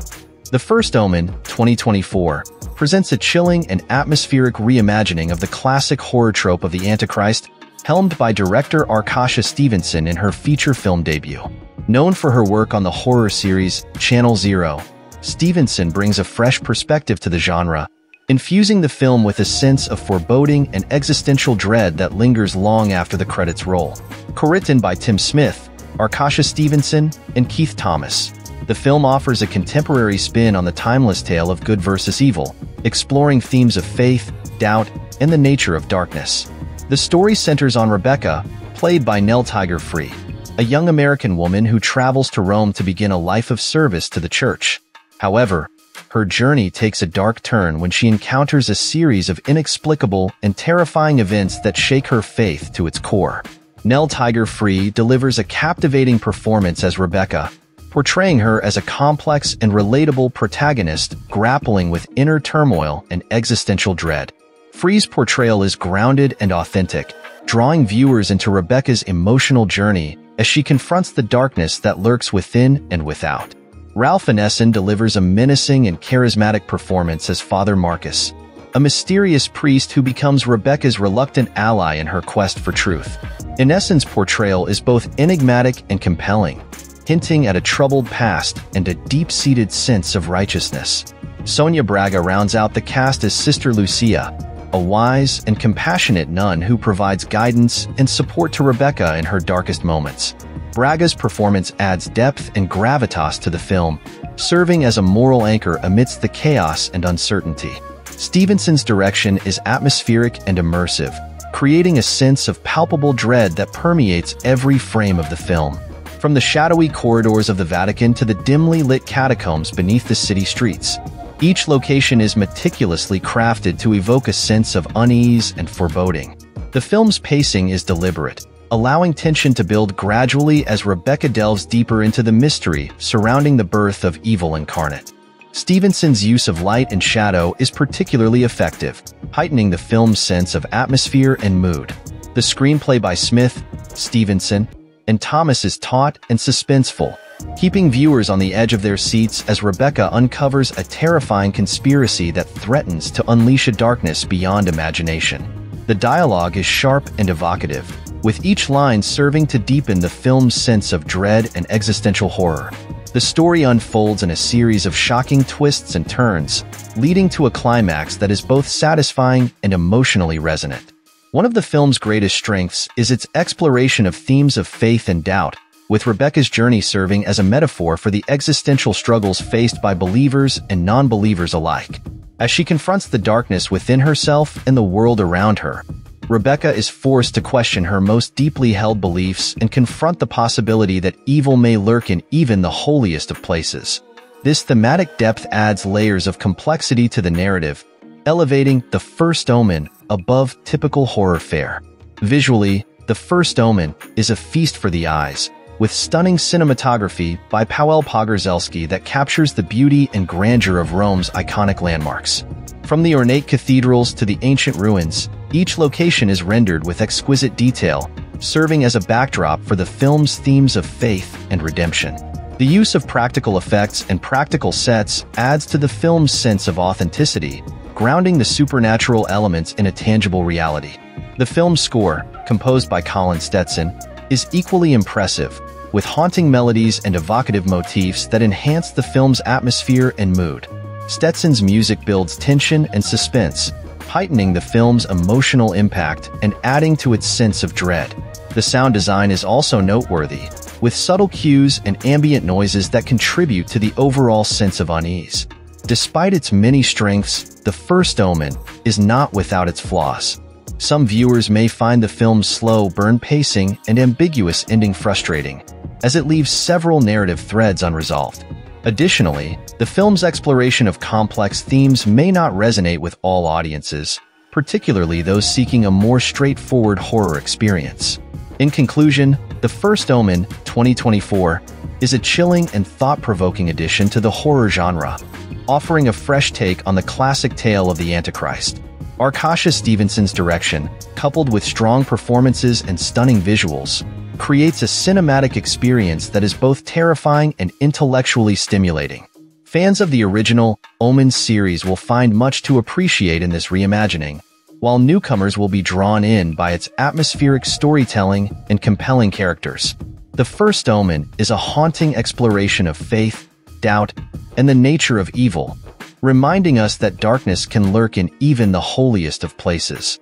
The First Omen twenty twenty-four presents a chilling and atmospheric reimagining of the classic horror trope of the Antichrist, helmed by director Arkasha Stevenson in her feature film debut. Known for her work on the horror series Channel Zero, Stevenson brings a fresh perspective to the genre, infusing the film with a sense of foreboding and existential dread that lingers long after the credits roll. Co-written by Tim Smith, Arkasha Stevenson, and Keith Thomas, the film offers a contemporary spin on the timeless tale of good versus evil, exploring themes of faith, doubt, and the nature of darkness. The story centers on Rebecca, played by Nell Tiger Free, a young American woman who travels to Rome to begin a life of service to the church. However, her journey takes a dark turn when she encounters a series of inexplicable and terrifying events that shake her faith to its core. Nell Tiger Free delivers a captivating performance as Rebecca, portraying her as a complex and relatable protagonist grappling with inner turmoil and existential dread. Free's portrayal is grounded and authentic, drawing viewers into Rebecca's emotional journey as she confronts the darkness that lurks within and without. Ralph Ineson delivers a menacing and charismatic performance as Father Marcus, a mysterious priest who becomes Rebecca's reluctant ally in her quest for truth. Ineson's portrayal is both enigmatic and compelling, hinting at a troubled past and a deep-seated sense of righteousness. Sonia Braga rounds out the cast as Sister Lucia, a wise and compassionate nun who provides guidance and support to Rebecca in her darkest moments. Braga's performance adds depth and gravitas to the film, serving as a moral anchor amidst the chaos and uncertainty. Stevenson's direction is atmospheric and immersive, creating a sense of palpable dread that permeates every frame of the film. From the shadowy corridors of the Vatican to the dimly lit catacombs beneath the city streets, each location is meticulously crafted to evoke a sense of unease and foreboding. The film's pacing is deliberate, allowing tension to build gradually as Rebecca delves deeper into the mystery surrounding the birth of evil incarnate. Stevenson's use of light and shadow is particularly effective, heightening the film's sense of atmosphere and mood. The screenplay by Smith, Stevenson, and Thomas is taut and suspenseful, keeping viewers on the edge of their seats as Rebecca uncovers a terrifying conspiracy that threatens to unleash a darkness beyond imagination. The dialogue is sharp and evocative, with each line serving to deepen the film's sense of dread and existential horror. The story unfolds in a series of shocking twists and turns, leading to a climax that is both satisfying and emotionally resonant. One of the film's greatest strengths is its exploration of themes of faith and doubt, with Rebecca's journey serving as a metaphor for the existential struggles faced by believers and non-believers alike. As she confronts the darkness within herself and the world around her, Rebecca is forced to question her most deeply held beliefs and confront the possibility that evil may lurk in even the holiest of places. This thematic depth adds layers of complexity to the narrative, elevating The First Omen above typical horror fare. Visually, The First Omen is a feast for the eyes, with stunning cinematography by Paweł Pogorzelski that captures the beauty and grandeur of Rome's iconic landmarks. From the ornate cathedrals to the ancient ruins, each location is rendered with exquisite detail, serving as a backdrop for the film's themes of faith and redemption. The use of practical effects and practical sets adds to the film's sense of authenticity, grounding the supernatural elements in a tangible reality. The film's score, composed by Colin Stetson, is equally impressive, with haunting melodies and evocative motifs that enhance the film's atmosphere and mood. Stetson's music builds tension and suspense, heightening the film's emotional impact and adding to its sense of dread. The sound design is also noteworthy, with subtle cues and ambient noises that contribute to the overall sense of unease. Despite its many strengths, The First Omen is not without its flaws. Some viewers may find the film's slow burn pacing and ambiguous ending frustrating, as it leaves several narrative threads unresolved. Additionally, the film's exploration of complex themes may not resonate with all audiences, particularly those seeking a more straightforward horror experience. In conclusion, The First Omen twenty twenty-four is a chilling and thought-provoking addition to the horror genre, offering a fresh take on the classic tale of the Antichrist. Arkasha Stevenson's direction, coupled with strong performances and stunning visuals, creates a cinematic experience that is both terrifying and intellectually stimulating. Fans of the original Omen series will find much to appreciate in this reimagining, while newcomers will be drawn in by its atmospheric storytelling and compelling characters. The First Omen is a haunting exploration of faith, doubt, and the nature of evil, reminding us that darkness can lurk in even the holiest of places.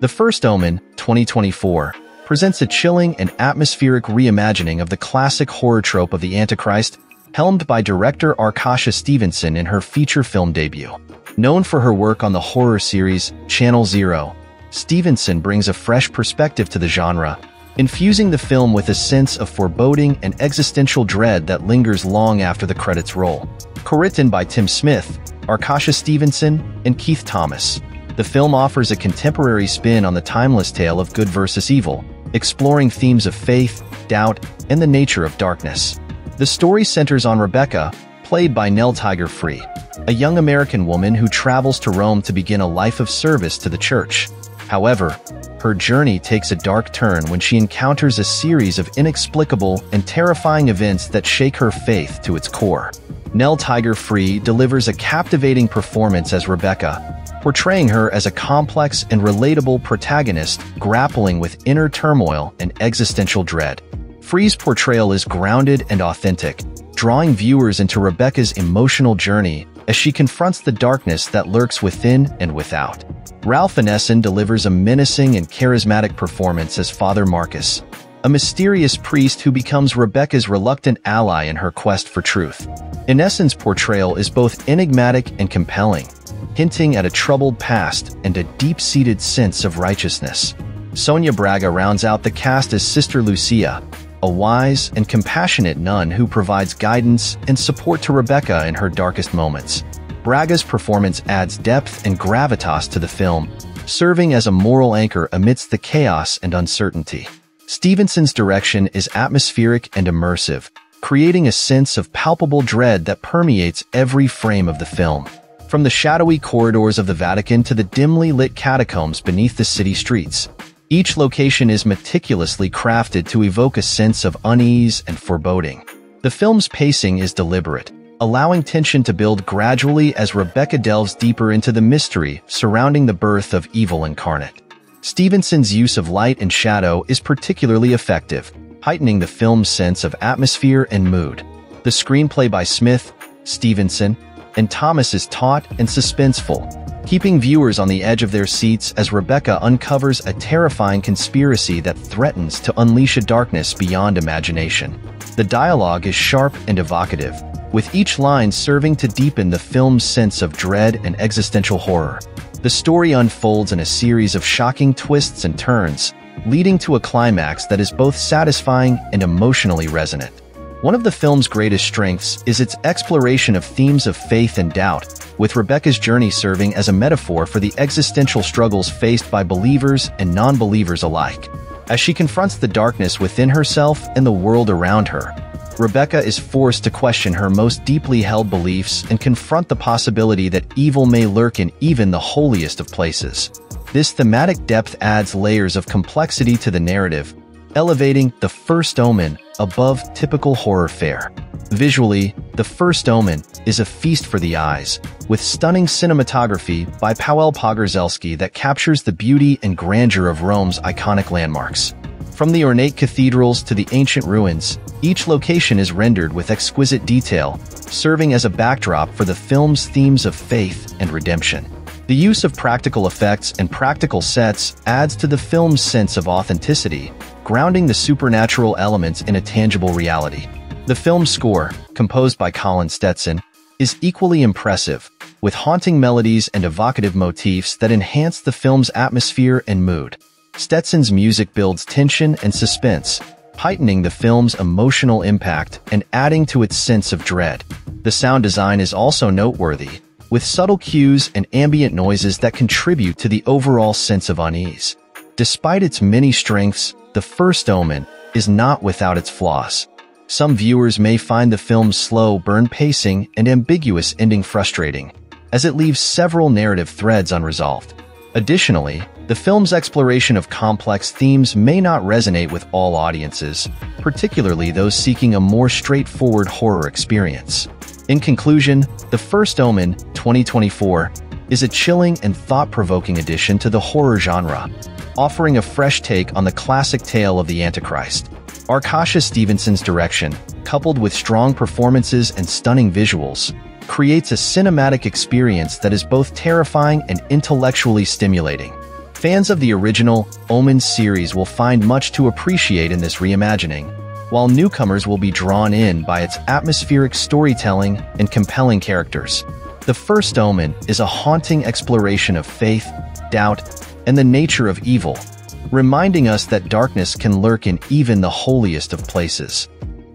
The First Omen twenty twenty-four presents a chilling and atmospheric reimagining of the classic horror trope of the Antichrist, helmed by director Arkasha Stevenson in her feature film debut. Known for her work on the horror series Channel Zero, Stevenson brings a fresh perspective to the genre, infusing the film with a sense of foreboding and existential dread that lingers long after the credits roll. Co-written by Tim Smith, Arkasha Stevenson, and Keith Thomas, the film offers a contemporary spin on the timeless tale of good versus evil, exploring themes of faith, doubt, and the nature of darkness. The story centers on Rebecca, played by Nell Tiger Free, a young American woman who travels to Rome to begin a life of service to the church. However, her journey takes a dark turn when she encounters a series of inexplicable and terrifying events that shake her faith to its core. Nell Tiger Free delivers a captivating performance as Rebecca, portraying her as a complex and relatable protagonist grappling with inner turmoil and existential dread. Free's portrayal is grounded and authentic, drawing viewers into Rebecca's emotional journey as she confronts the darkness that lurks within and without. Ralph Ineson delivers a menacing and charismatic performance as Father Marcus, a mysterious priest who becomes Rebecca's reluctant ally in her quest for truth. Ineson's portrayal is both enigmatic and compelling, hinting at a troubled past and a deep-seated sense of righteousness. Sonia Braga rounds out the cast as Sister Lucia, a wise and compassionate nun who provides guidance and support to Rebecca in her darkest moments. Braga's performance adds depth and gravitas to the film, serving as a moral anchor amidst the chaos and uncertainty. Stevenson's direction is atmospheric and immersive, creating a sense of palpable dread that permeates every frame of the film. From the shadowy corridors of the Vatican to the dimly lit catacombs beneath the city streets, Each location is meticulously crafted to evoke a sense of unease and foreboding. The film's pacing is deliberate, allowing tension to build gradually as Rebecca delves deeper into the mystery surrounding the birth of evil incarnate. Stevenson's use of light and shadow is particularly effective, heightening the film's sense of atmosphere and mood. The screenplay by Smith, Stevenson, and Thomas is taut and suspenseful, keeping viewers on the edge of their seats as Rebecca uncovers a terrifying conspiracy that threatens to unleash a darkness beyond imagination. The dialogue is sharp and evocative, with each line serving to deepen the film's sense of dread and existential horror. The story unfolds in a series of shocking twists and turns, leading to a climax that is both satisfying and emotionally resonant. One of the film's greatest strengths is its exploration of themes of faith and doubt, with Rebecca's journey serving as a metaphor for the existential struggles faced by believers and non-believers alike. As she confronts the darkness within herself and the world around her, Rebecca is forced to question her most deeply held beliefs and confront the possibility that evil may lurk in even the holiest of places. This thematic depth adds layers of complexity to the narrative, elevating The First Omen above typical horror fare. Visually, The First Omen is a feast for the eyes, with stunning cinematography by Paweł Pogorzelski that captures the beauty and grandeur of Rome's iconic landmarks. From the ornate cathedrals to the ancient ruins, each location is rendered with exquisite detail, serving as a backdrop for the film's themes of faith and redemption. The use of practical effects and practical sets adds to the film's sense of authenticity, grounding the supernatural elements in a tangible reality. The film's score, composed by Colin Stetson, is equally impressive, with haunting melodies and evocative motifs that enhance the film's atmosphere and mood. Stetson's music builds tension and suspense, heightening the film's emotional impact and adding to its sense of dread. The sound design is also noteworthy, with subtle cues and ambient noises that contribute to the overall sense of unease. Despite its many strengths, The First Omen is not without its flaws. Some viewers may find the film's slow burn pacing and ambiguous ending frustrating, as it leaves several narrative threads unresolved. Additionally, the film's exploration of complex themes may not resonate with all audiences, particularly those seeking a more straightforward horror experience. In conclusion, The First Omen twenty twenty-four is a chilling and thought-provoking addition to the horror genre, offering a fresh take on the classic tale of the Antichrist. Arkasha Stevenson's direction, coupled with strong performances and stunning visuals, creates a cinematic experience that is both terrifying and intellectually stimulating. Fans of the original Omen series will find much to appreciate in this reimagining, while newcomers will be drawn in by its atmospheric storytelling and compelling characters. The First Omen is a haunting exploration of faith, doubt, and the nature of evil, reminding us that darkness can lurk in even the holiest of places.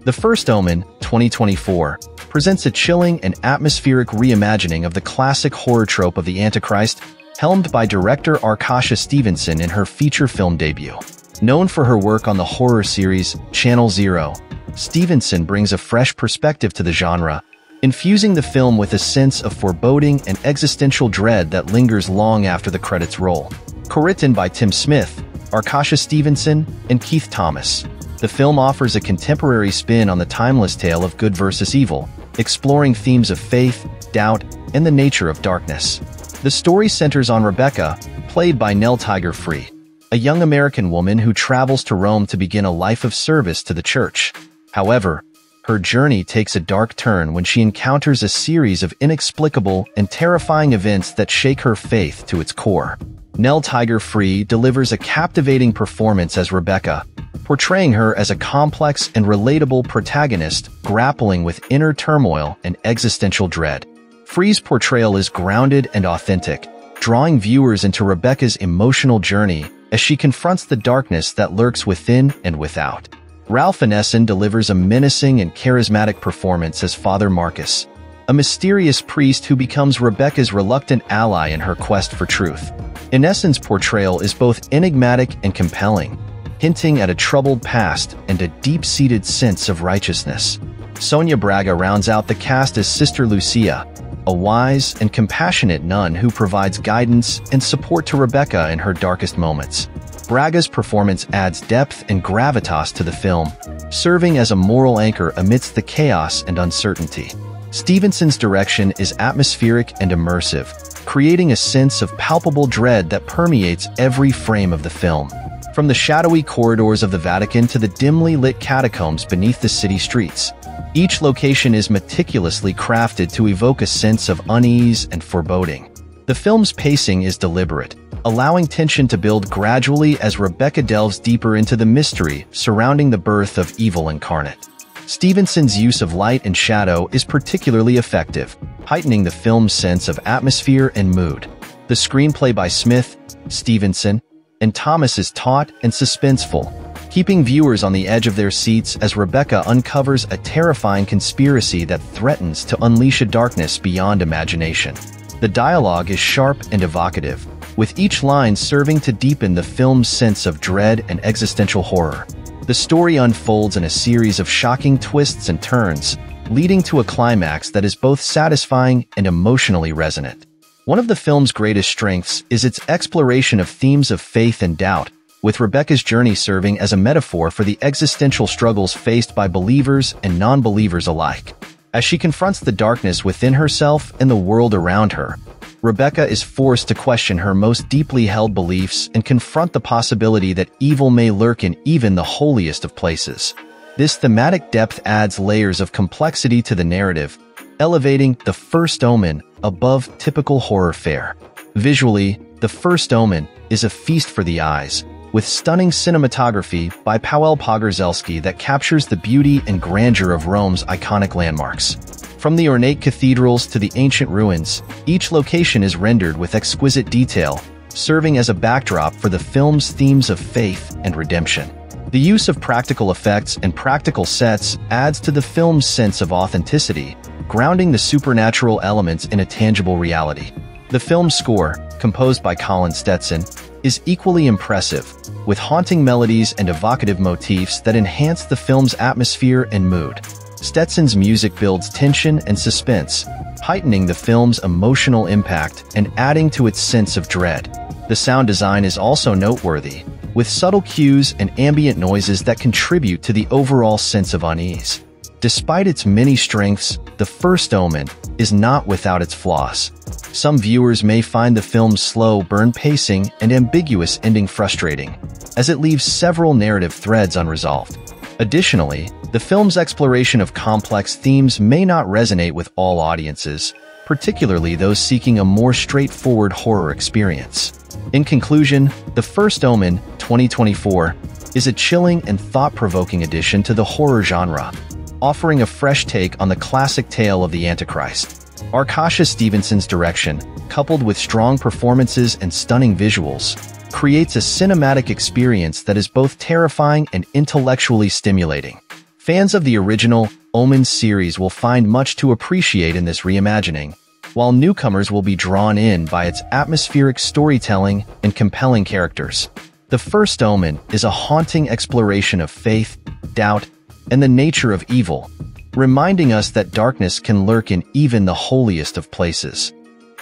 The First Omen twenty twenty-four presents a chilling and atmospheric reimagining of the classic horror trope of the Antichrist, helmed by director Arkasha Stevenson in her feature film debut. Known for her work on the horror series Channel Zero, Stevenson brings a fresh perspective to the genre, infusing the film with a sense of foreboding and existential dread that lingers long after the credits roll. Co-written by Tim Smith, Arkasha Stevenson, and Keith Thomas, the film offers a contemporary spin on the timeless tale of good versus evil, exploring themes of faith, doubt, and the nature of darkness. The story centers on Rebecca, played by Nell Tiger Free, a young American woman who travels to Rome to begin a life of service to the church. However, her journey takes a dark turn when she encounters a series of inexplicable and terrifying events that shake her faith to its core. Nell Tiger Free delivers a captivating performance as Rebecca, portraying her as a complex and relatable protagonist grappling with inner turmoil and existential dread. Free's portrayal is grounded and authentic, drawing viewers into Rebecca's emotional journey as she confronts the darkness that lurks within and without. Ralph Ineson delivers a menacing and charismatic performance as Father Marcus, a mysterious priest who becomes Rebecca's reluctant ally in her quest for truth. Ineson's portrayal is both enigmatic and compelling, hinting at a troubled past and a deep-seated sense of righteousness. Sonia Braga rounds out the cast as Sister Lucia, a wise and compassionate nun who provides guidance and support to Rebecca in her darkest moments. Braga's performance adds depth and gravitas to the film, serving as a moral anchor amidst the chaos and uncertainty. Stevenson's direction is atmospheric and immersive, creating a sense of palpable dread that permeates every frame of the film. From the shadowy corridors of the Vatican to the dimly lit catacombs beneath the city streets, each location is meticulously crafted to evoke a sense of unease and foreboding. The film's pacing is deliberate, allowing tension to build gradually as Rebecca delves deeper into the mystery surrounding the birth of evil incarnate. Stevenson's use of light and shadow is particularly effective, heightening the film's sense of atmosphere and mood. The screenplay by Smith, Stevenson, and Thomas is taut and suspenseful, keeping viewers on the edge of their seats as Rebecca uncovers a terrifying conspiracy that threatens to unleash a darkness beyond imagination. The dialogue is sharp and evocative, with each line serving to deepen the film's sense of dread and existential horror. The story unfolds in a series of shocking twists and turns, leading to a climax that is both satisfying and emotionally resonant. One of the film's greatest strengths is its exploration of themes of faith and doubt, with Rebecca's journey serving as a metaphor for the existential struggles faced by believers and non-believers alike. As she confronts the darkness within herself and the world around her, Rebecca is forced to question her most deeply held beliefs and confront the possibility that evil may lurk in even the holiest of places. This thematic depth adds layers of complexity to the narrative, elevating The First Omen above typical horror fare. Visually, The First Omen is a feast for the eyes, with stunning cinematography by Paweł Pogorzelski that captures the beauty and grandeur of Rome's iconic landmarks. From the ornate cathedrals to the ancient ruins, each location is rendered with exquisite detail, serving as a backdrop for the film's themes of faith and redemption. The use of practical effects and practical sets adds to the film's sense of authenticity, grounding the supernatural elements in a tangible reality. The film's score, composed by Colin Stetson, is equally impressive, with haunting melodies and evocative motifs that enhance the film's atmosphere and mood. Stetson's music builds tension and suspense, heightening the film's emotional impact and adding to its sense of dread. The sound design is also noteworthy, with subtle cues and ambient noises that contribute to the overall sense of unease. Despite its many strengths, The First Omen is not without its flaws. Some viewers may find the film's slow burn pacing and ambiguous ending frustrating, as it leaves several narrative threads unresolved. Additionally, the film's exploration of complex themes may not resonate with all audiences, particularly those seeking a more straightforward horror experience. In conclusion, The First Omen twenty twenty-four is a chilling and thought-provoking addition to the horror genre, offering a fresh take on the classic tale of the Antichrist. Arkasha Stevenson's direction, coupled with strong performances and stunning visuals, creates a cinematic experience that is both terrifying and intellectually stimulating. Fans of the original Omen series will find much to appreciate in this reimagining, while newcomers will be drawn in by its atmospheric storytelling and compelling characters. The First Omen is a haunting exploration of faith, doubt, and the nature of evil, reminding us that darkness can lurk in even the holiest of places.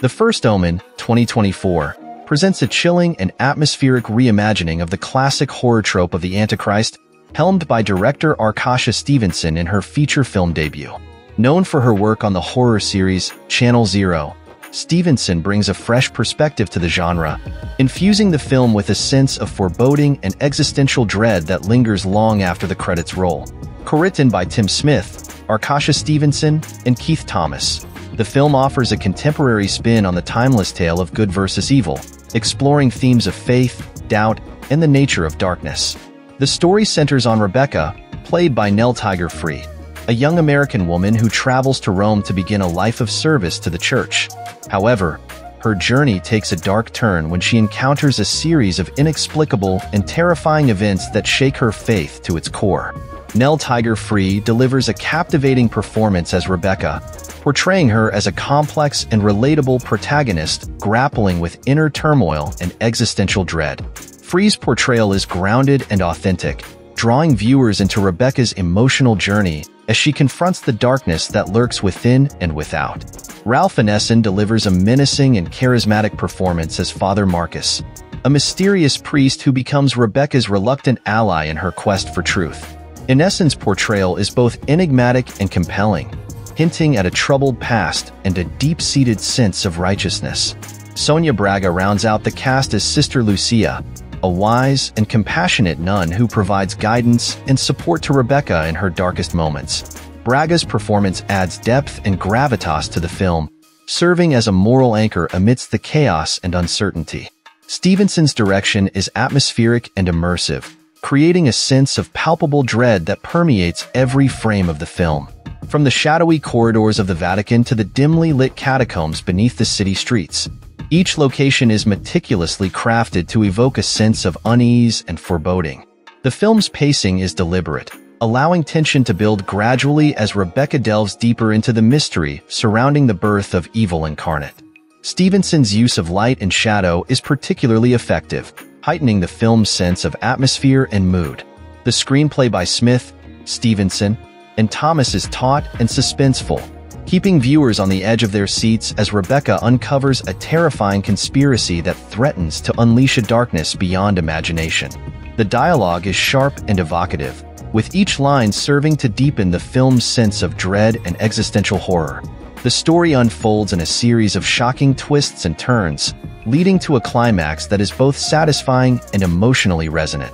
The First Omen twenty twenty-four presents a chilling and atmospheric reimagining of the classic horror trope of the Antichrist, helmed by director Arkasha Stevenson in her feature film debut. Known for her work on the horror series Channel Zero, Stevenson brings a fresh perspective to the genre, infusing the film with a sense of foreboding and existential dread that lingers long after the credits roll. Co-written by Tim Smith, Arkasha Stevenson, and Keith Thomas, the film offers a contemporary spin on the timeless tale of good versus evil, exploring themes of faith, doubt, and the nature of darkness. The story centers on Rebecca, played by Nell Tiger Free, a young American woman who travels to Rome to begin a life of service to the church. However, her journey takes a dark turn when she encounters a series of inexplicable and terrifying events that shake her faith to its core. Nell Tiger Free delivers a captivating performance as Rebecca, portraying her as a complex and relatable protagonist grappling with inner turmoil and existential dread. Free's portrayal is grounded and authentic, drawing viewers into Rebecca's emotional journey as she confronts the darkness that lurks within and without. Ralph Ineson delivers a menacing and charismatic performance as Father Marcus, a mysterious priest who becomes Rebecca's reluctant ally in her quest for truth. Ineson's portrayal is both enigmatic and compelling, hinting at a troubled past and a deep-seated sense of righteousness. Sonia Braga rounds out the cast as Sister Lucia, a wise and compassionate nun who provides guidance and support to Rebecca in her darkest moments. Braga's performance adds depth and gravitas to the film, serving as a moral anchor amidst the chaos and uncertainty. Stevenson's direction is atmospheric and immersive, creating a sense of palpable dread that permeates every frame of the film. From the shadowy corridors of the Vatican to the dimly lit catacombs beneath the city streets, each location is meticulously crafted to evoke a sense of unease and foreboding. The film's pacing is deliberate, allowing tension to build gradually as Rebecca delves deeper into the mystery surrounding the birth of evil incarnate. Stevenson's use of light and shadow is particularly effective, heightening the film's sense of atmosphere and mood. The screenplay by Smith, Stevenson, and Thomas is taut and suspenseful, keeping viewers on the edge of their seats as Rebecca uncovers a terrifying conspiracy that threatens to unleash a darkness beyond imagination. The dialogue is sharp and evocative, with each line serving to deepen the film's sense of dread and existential horror. The story unfolds in a series of shocking twists and turns, leading to a climax that is both satisfying and emotionally resonant.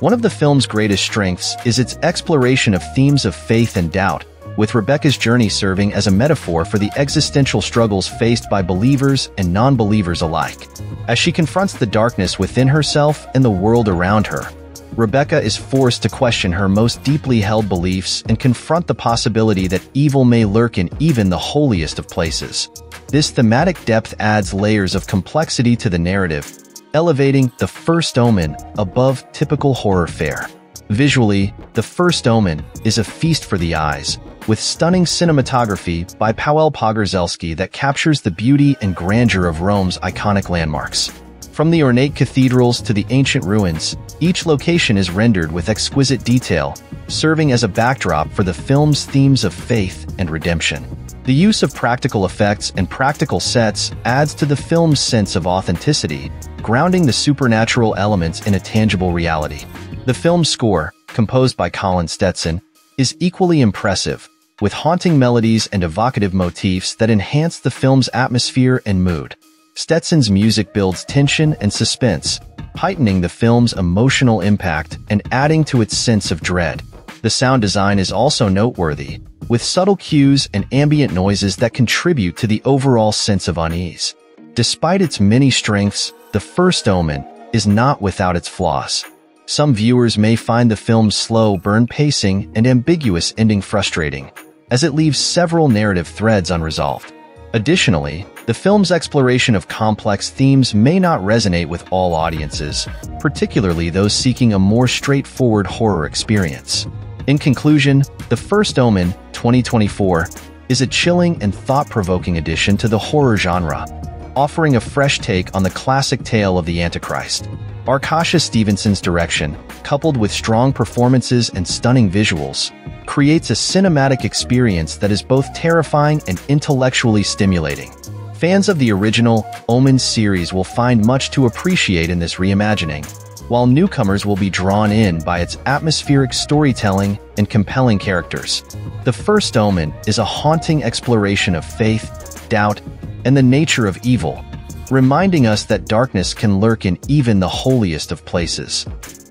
One of the film's greatest strengths is its exploration of themes of faith and doubt, with Rebecca's journey serving as a metaphor for the existential struggles faced by believers and non-believers alike. As she confronts the darkness within herself and the world around her, Rebecca is forced to question her most deeply held beliefs and confront the possibility that evil may lurk in even the holiest of places. This thematic depth adds layers of complexity to the narrative, elevating The First Omen above typical horror fare. Visually, The First Omen is a feast for the eyes, with stunning cinematography by Paweł Pogorzelski that captures the beauty and grandeur of Rome's iconic landmarks. From the ornate cathedrals to the ancient ruins, each location is rendered with exquisite detail, serving as a backdrop for the film's themes of faith and redemption. The use of practical effects and practical sets adds to the film's sense of authenticity, grounding the supernatural elements in a tangible reality. The film's score, composed by Colin Stetson, is equally impressive, with haunting melodies and evocative motifs that enhance the film's atmosphere and mood. Stetson's music builds tension and suspense, heightening the film's emotional impact and adding to its sense of dread. The sound design is also noteworthy, with subtle cues and ambient noises that contribute to the overall sense of unease. Despite its many strengths, The First Omen is not without its flaws. Some viewers may find the film's slow burn pacing and ambiguous ending frustrating, as it leaves several narrative threads unresolved. Additionally, the film's exploration of complex themes may not resonate with all audiences, particularly those seeking a more straightforward horror experience. In conclusion, The First Omen twenty twenty-four is a chilling and thought-provoking addition to the horror genre, offering a fresh take on the classic tale of the Antichrist. Arkasha Stevenson's direction, coupled with strong performances and stunning visuals, creates a cinematic experience that is both terrifying and intellectually stimulating. Fans of the original Omen series will find much to appreciate in this reimagining, while newcomers will be drawn in by its atmospheric storytelling and compelling characters. The First Omen is a haunting exploration of faith, doubt, and the nature of evil, reminding us that darkness can lurk in even the holiest of places.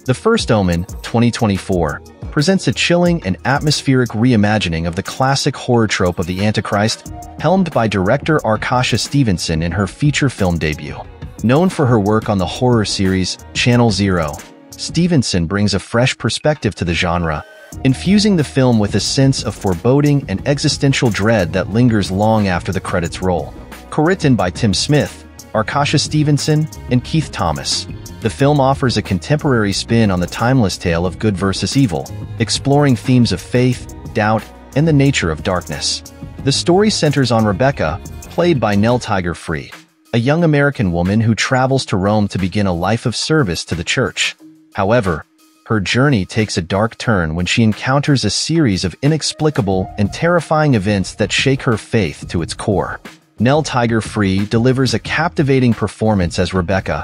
The First Omen twenty twenty-four presents a chilling and atmospheric reimagining of the classic horror trope of the Antichrist, helmed by director Arkasha Stevenson in her feature film debut. Known for her work on the horror series Channel Zero, Stevenson brings a fresh perspective to the genre, infusing the film with a sense of foreboding and existential dread that lingers long after the credits roll. Co-written by Tim Smith, Arkasha Stevenson, and Keith Thomas, the film offers a contemporary spin on the timeless tale of good versus evil, exploring themes of faith, doubt, and the nature of darkness. The story centers on Rebecca, played by Nell Tiger Free, a young American woman who travels to Rome to begin a life of service to the church. However, her journey takes a dark turn when she encounters a series of inexplicable and terrifying events that shake her faith to its core. Nell Tiger Free delivers a captivating performance as Rebecca,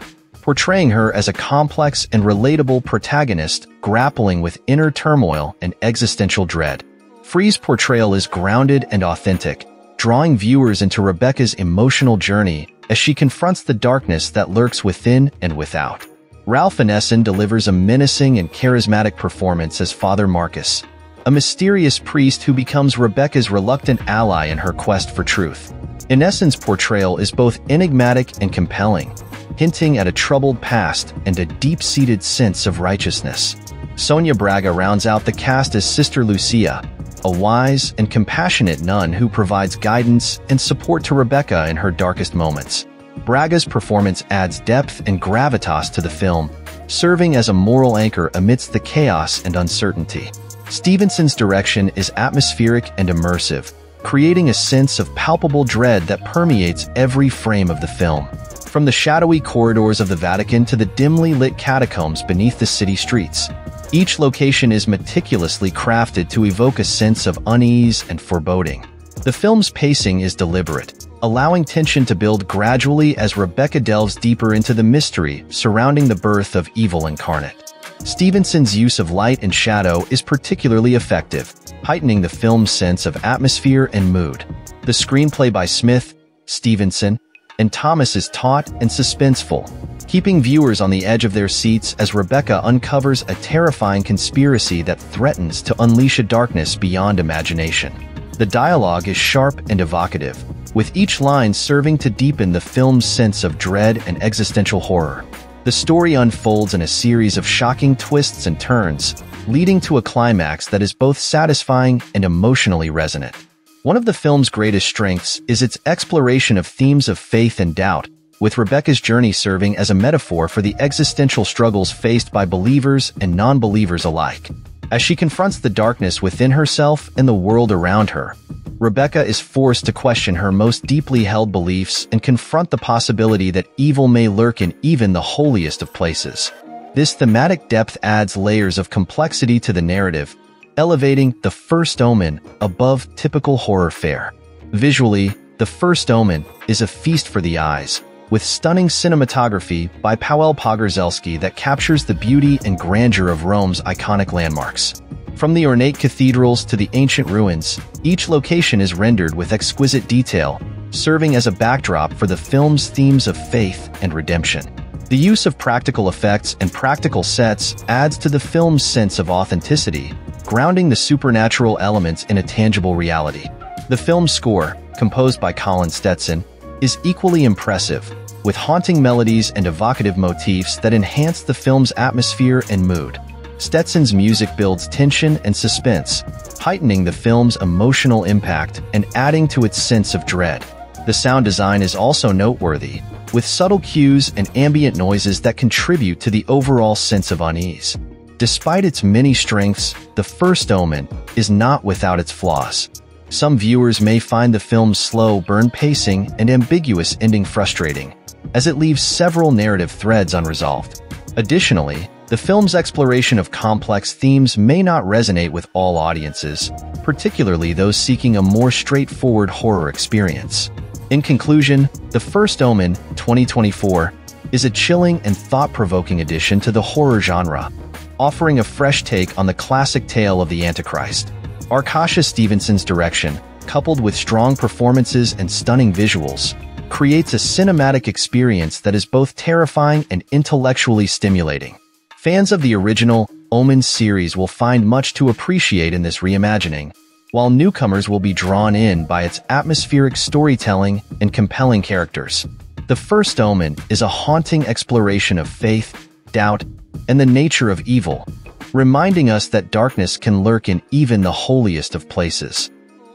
portraying her as a complex and relatable protagonist grappling with inner turmoil and existential dread. Free's portrayal is grounded and authentic, drawing viewers into Rebecca's emotional journey as she confronts the darkness that lurks within and without. Ralph Ineson delivers a menacing and charismatic performance as Father Marcus, a mysterious priest who becomes Rebecca's reluctant ally in her quest for truth. Ineson's portrayal is both enigmatic and compelling, hinting at a troubled past and a deep-seated sense of righteousness. Sonia Braga rounds out the cast as Sister Lucia, a wise and compassionate nun who provides guidance and support to Rebecca in her darkest moments. Braga's performance adds depth and gravitas to the film, serving as a moral anchor amidst the chaos and uncertainty. Stevenson's direction is atmospheric and immersive, creating a sense of palpable dread that permeates every frame of the film. From the shadowy corridors of the Vatican to the dimly lit catacombs beneath the city streets, each location is meticulously crafted to evoke a sense of unease and foreboding. The film's pacing is deliberate, allowing tension to build gradually as Rebecca delves deeper into the mystery surrounding the birth of evil incarnate. Stevenson's use of light and shadow is particularly effective, heightening the film's sense of atmosphere and mood. The screenplay by Smith, Stevenson, and Thomas is taut and suspenseful, keeping viewers on the edge of their seats as Rebecca uncovers a terrifying conspiracy that threatens to unleash a darkness beyond imagination. The dialogue is sharp and evocative, with each line serving to deepen the film's sense of dread and existential horror. The story unfolds in a series of shocking twists and turns, leading to a climax that is both satisfying and emotionally resonant. One of the film's greatest strengths is its exploration of themes of faith and doubt, with Rebecca's journey serving as a metaphor for the existential struggles faced by believers and non-believers alike. As she confronts the darkness within herself and the world around her, Rebecca is forced to question her most deeply held beliefs and confront the possibility that evil may lurk in even the holiest of places. This thematic depth adds layers of complexity to the narrative, elevating The First Omen above typical horror fare. Visually, The First Omen is a feast for the eyes, with stunning cinematography by Paweł Pogorzelski that captures the beauty and grandeur of Rome's iconic landmarks. From the ornate cathedrals to the ancient ruins, each location is rendered with exquisite detail, serving as a backdrop for the film's themes of faith and redemption. The use of practical effects and practical sets adds to the film's sense of authenticity, grounding the supernatural elements in a tangible reality. The film's score, composed by Colin Stetson, is equally impressive, with haunting melodies and evocative motifs that enhance the film's atmosphere and mood. Stetson's music builds tension and suspense, heightening the film's emotional impact and adding to its sense of dread. The sound design is also noteworthy, with subtle cues and ambient noises that contribute to the overall sense of unease. Despite its many strengths, The First Omen is not without its flaws. Some viewers may find the film's slow burn pacing and ambiguous ending frustrating, as it leaves several narrative threads unresolved. Additionally, the film's exploration of complex themes may not resonate with all audiences, particularly those seeking a more straightforward horror experience. In conclusion, The First Omen twenty twenty-four is a chilling and thought-provoking addition to the horror genre, offering a fresh take on the classic tale of the Antichrist. Arkasha Stevenson's direction, coupled with strong performances and stunning visuals, creates a cinematic experience that is both terrifying and intellectually stimulating. Fans of the original Omen series will find much to appreciate in this reimagining, while newcomers will be drawn in by its atmospheric storytelling and compelling characters. The First Omen is a haunting exploration of faith, doubt, and the nature of evil, reminding us that darkness can lurk in even the holiest of places.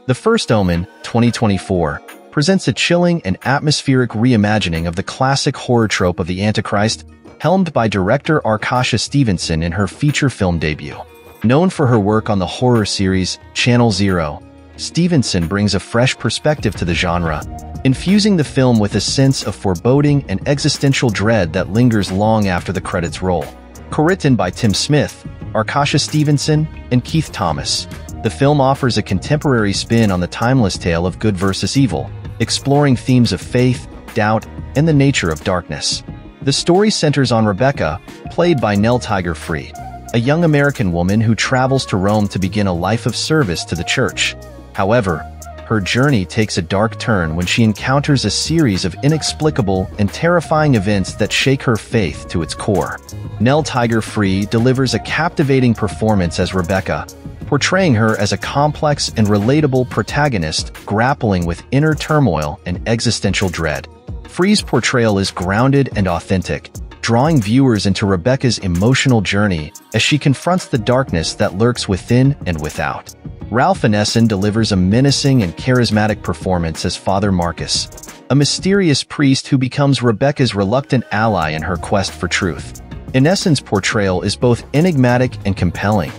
The First Omen twenty twenty-four presents a chilling and atmospheric reimagining of the classic horror trope of the Antichrist, helmed by director Arkasha Stevenson in her feature film debut. Known for her work on the horror series Channel Zero, Stevenson brings a fresh perspective to the genre, infusing the film with a sense of foreboding and existential dread that lingers long after the credits roll. Co-written by Tim Smith, Arkasha Stevenson, and Keith Thomas, the film offers a contemporary spin on the timeless tale of good versus evil, exploring themes of faith, doubt, and the nature of darkness. The story centers on Rebecca, played by Nell Tiger Free, a young American woman who travels to Rome to begin a life of service to the church. However, her journey takes a dark turn when she encounters a series of inexplicable and terrifying events that shake her faith to its core. Nell Tiger Free delivers a captivating performance as Rebecca, portraying her as a complex and relatable protagonist grappling with inner turmoil and existential dread. Free's portrayal is grounded and authentic, drawing viewers into Rebecca's emotional journey as she confronts the darkness that lurks within and without. Ralph Ineson delivers a menacing and charismatic performance as Father Marcus, a mysterious priest who becomes Rebecca's reluctant ally in her quest for truth. Ineson's portrayal is both enigmatic and compelling,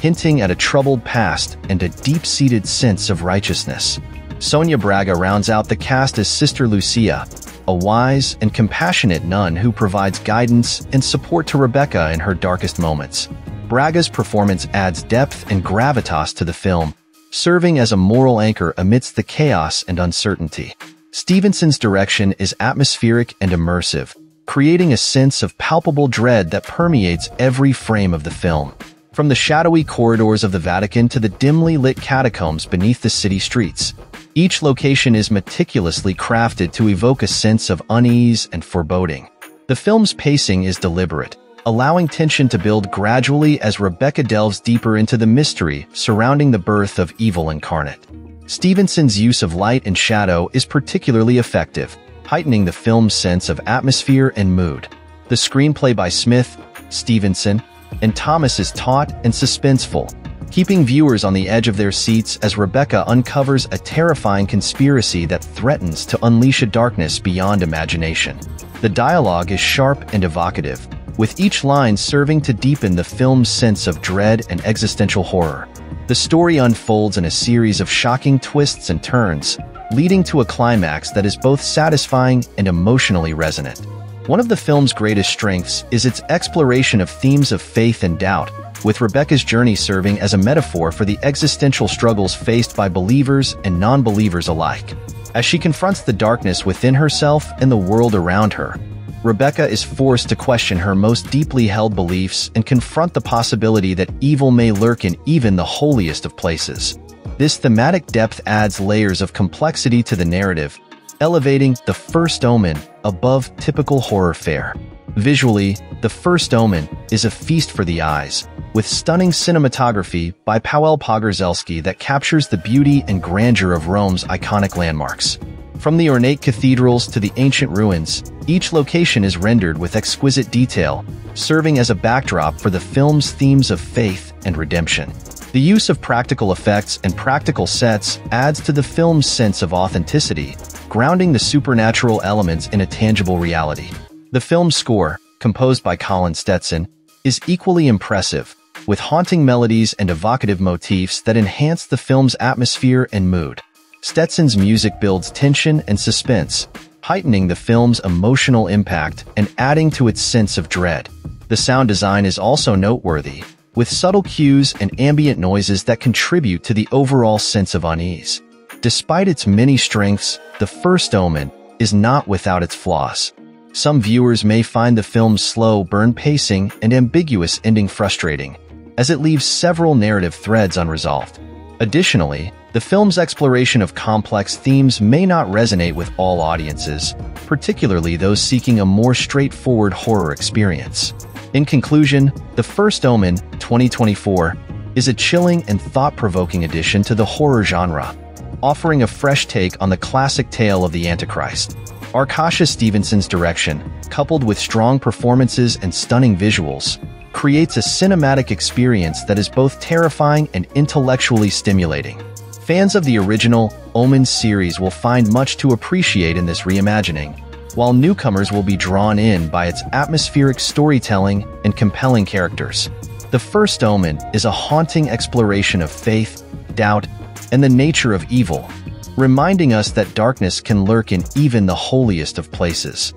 hinting at a troubled past and a deep-seated sense of righteousness. Sonia Braga rounds out the cast as Sister Lucia, a wise and compassionate nun who provides guidance and support to Rebecca in her darkest moments. Braga's performance adds depth and gravitas to the film, serving as a moral anchor amidst the chaos and uncertainty. Stevenson's direction is atmospheric and immersive, creating a sense of palpable dread that permeates every frame of the film. From the shadowy corridors of the Vatican to the dimly lit catacombs beneath the city streets, each location is meticulously crafted to evoke a sense of unease and foreboding. The film's pacing is deliberate, allowing tension to build gradually as Rebecca delves deeper into the mystery surrounding the birth of evil incarnate. Stevenson's use of light and shadow is particularly effective, heightening the film's sense of atmosphere and mood. The screenplay by Smith, Stevenson, and Thomas is taut and suspenseful, keeping viewers on the edge of their seats as Rebecca uncovers a terrifying conspiracy that threatens to unleash a darkness beyond imagination. The dialogue is sharp and evocative, with each line serving to deepen the film's sense of dread and existential horror. The story unfolds in a series of shocking twists and turns, leading to a climax that is both satisfying and emotionally resonant. One of the film's greatest strengths is its exploration of themes of faith and doubt, with Rebecca's journey serving as a metaphor for the existential struggles faced by believers and non-believers alike. As she confronts the darkness within herself and the world around her, Rebecca is forced to question her most deeply held beliefs and confront the possibility that evil may lurk in even the holiest of places. This thematic depth adds layers of complexity to the narrative, elevating The First Omen above typical horror fare. Visually, The First Omen is a feast for the eyes, with stunning cinematography by Paweł Pogorzelski that captures the beauty and grandeur of Rome's iconic landmarks. From the ornate cathedrals to the ancient ruins, each location is rendered with exquisite detail, serving as a backdrop for the film's themes of faith and redemption. The use of practical effects and practical sets adds to the film's sense of authenticity, grounding the supernatural elements in a tangible reality. The film's score, composed by Colin Stetson, is equally impressive, with haunting melodies and evocative motifs that enhance the film's atmosphere and mood. Stetson's music builds tension and suspense, heightening the film's emotional impact and adding to its sense of dread. The sound design is also noteworthy, with subtle cues and ambient noises that contribute to the overall sense of unease. Despite its many strengths, The First Omen is not without its flaws. Some viewers may find the film's slow burn pacing and ambiguous ending frustrating, as it leaves several narrative threads unresolved. Additionally, the film's exploration of complex themes may not resonate with all audiences, particularly those seeking a more straightforward horror experience. In conclusion, The First Omen twenty twenty-four is a chilling and thought-provoking addition to the horror genre, offering a fresh take on the classic tale of the Antichrist. Arkasha Stevenson's direction, coupled with strong performances and stunning visuals, creates a cinematic experience that is both terrifying and intellectually stimulating. Fans of the original Omen series will find much to appreciate in this reimagining, while newcomers will be drawn in by its atmospheric storytelling and compelling characters. The First Omen is a haunting exploration of faith, doubt, and the nature of evil, reminding us that darkness can lurk in even the holiest of places.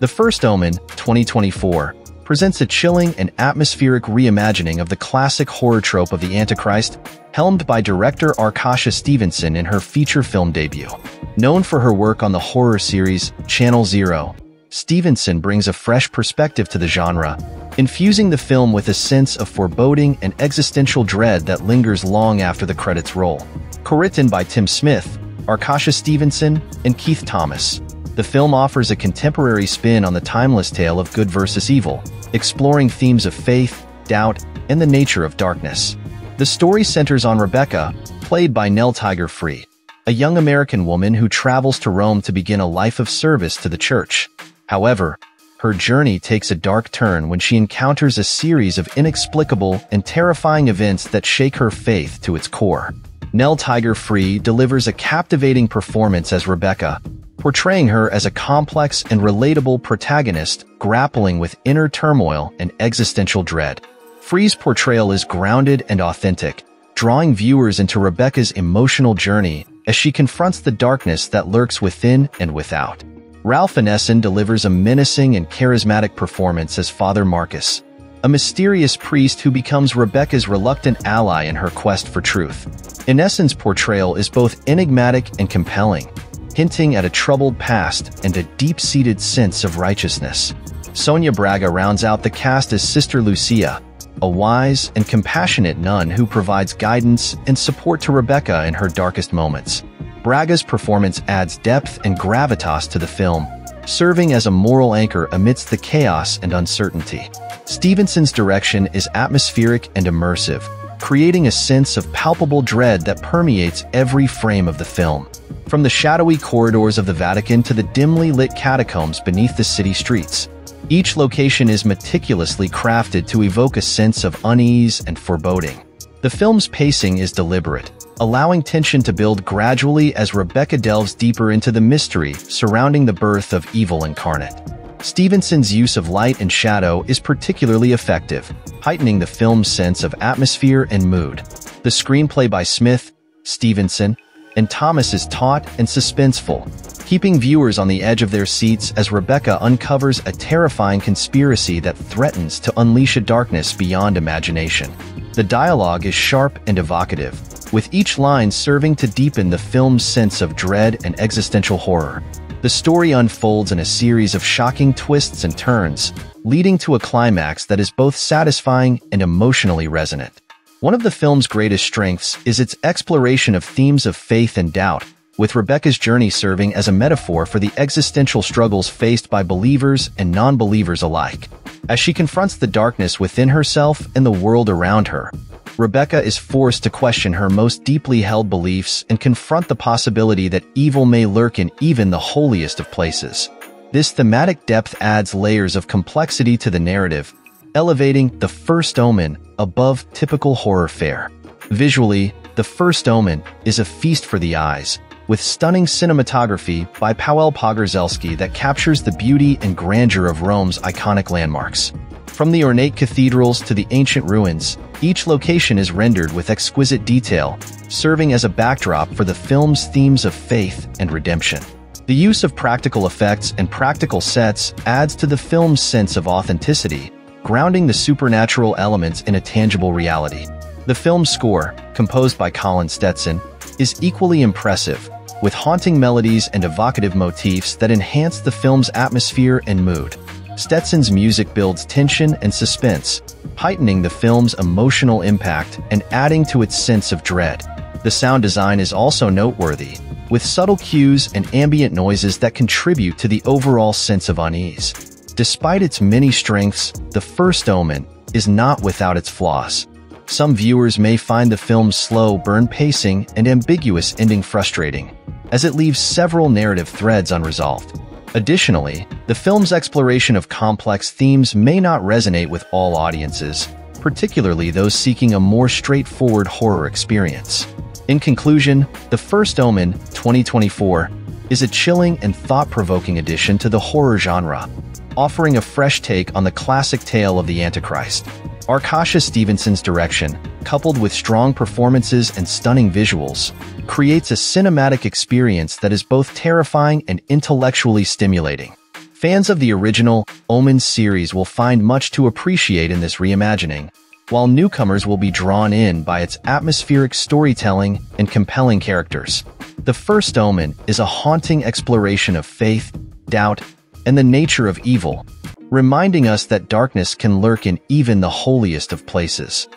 The First Omen twenty twenty-four presents a chilling and atmospheric reimagining of the classic horror trope of the Antichrist, helmed by director Arkasha Stevenson in her feature film debut. Known for her work on the horror series Channel Zero, Stevenson brings a fresh perspective to the genre, infusing the film with a sense of foreboding and existential dread that lingers long after the credits roll. Co-written by Tim Smith, Arkasha Stevenson, and Keith Thomas, the film offers a contemporary spin on the timeless tale of good versus evil, exploring themes of faith, doubt, and the nature of darkness. The story centers on Rebecca, played by Nell Tiger Free, a young American woman who travels to Rome to begin a life of service to the church. However, her journey takes a dark turn when she encounters a series of inexplicable and terrifying events that shake her faith to its core. Nell Tiger Free delivers a captivating performance as Rebecca, portraying her as a complex and relatable protagonist grappling with inner turmoil and existential dread. Free's portrayal is grounded and authentic, drawing viewers into Rebecca's emotional journey as she confronts the darkness that lurks within and without. Ralph Ineson delivers a menacing and charismatic performance as Father Marcus, a mysterious priest who becomes Rebecca's reluctant ally in her quest for truth. Ineson's portrayal is both enigmatic and compelling, hinting at a troubled past and a deep-seated sense of righteousness. Sonia Braga rounds out the cast as Sister Lucia, a wise and compassionate nun who provides guidance and support to Rebecca in her darkest moments. Braga's performance adds depth and gravitas to the film, serving as a moral anchor amidst the chaos and uncertainty. Stevenson's direction is atmospheric and immersive, creating a sense of palpable dread that permeates every frame of the film. From the shadowy corridors of the Vatican to the dimly lit catacombs beneath the city streets, each location is meticulously crafted to evoke a sense of unease and foreboding. The film's pacing is deliberate, allowing tension to build gradually as Rebecca delves deeper into the mystery surrounding the birth of evil incarnate. Stevenson's use of light and shadow is particularly effective, heightening the film's sense of atmosphere and mood. The screenplay by Smith, Stevenson, and Thomas is taut and suspenseful, keeping viewers on the edge of their seats as Rebecca uncovers a terrifying conspiracy that threatens to unleash a darkness beyond imagination. The dialogue is sharp and evocative, with each line serving to deepen the film's sense of dread and existential horror. The story unfolds in a series of shocking twists and turns, leading to a climax that is both satisfying and emotionally resonant. One of the film's greatest strengths is its exploration of themes of faith and doubt, with Rebecca's journey serving as a metaphor for the existential struggles faced by believers and non-believers alike. As she confronts the darkness within herself and the world around her, Rebecca is forced to question her most deeply held beliefs and confront the possibility that evil may lurk in even the holiest of places. This thematic depth adds layers of complexity to the narrative, elevating The First Omen above typical horror fare. Visually, The First Omen is a feast for the eyes, with stunning cinematography by Paweł Pogorzelski that captures the beauty and grandeur of Rome's iconic landmarks. From the ornate cathedrals to the ancient ruins, each location is rendered with exquisite detail, serving as a backdrop for the film's themes of faith and redemption. The use of practical effects and practical sets adds to the film's sense of authenticity, grounding the supernatural elements in a tangible reality. The film's score, composed by Colin Stetson, is equally impressive, with haunting melodies and evocative motifs that enhance the film's atmosphere and mood. Stetson's music builds tension and suspense, heightening the film's emotional impact and adding to its sense of dread. The sound design is also noteworthy, with subtle cues and ambient noises that contribute to the overall sense of unease. Despite its many strengths, The First Omen is not without its flaws. Some viewers may find the film's slow burn pacing and ambiguous ending frustrating, as it leaves several narrative threads unresolved. Additionally, the film's exploration of complex themes may not resonate with all audiences, particularly those seeking a more straightforward horror experience. In conclusion, The First Omen twenty twenty-four is a chilling and thought-provoking addition to the horror genre, offering a fresh take on the classic tale of the Antichrist. Arkasha Stevenson's direction, coupled with strong performances and stunning visuals, creates a cinematic experience that is both terrifying and intellectually stimulating. Fans of the original Omen series will find much to appreciate in this reimagining, while newcomers will be drawn in by its atmospheric storytelling and compelling characters. The First Omen is a haunting exploration of faith, doubt, and the nature of evil, reminding us that darkness can lurk in even the holiest of places.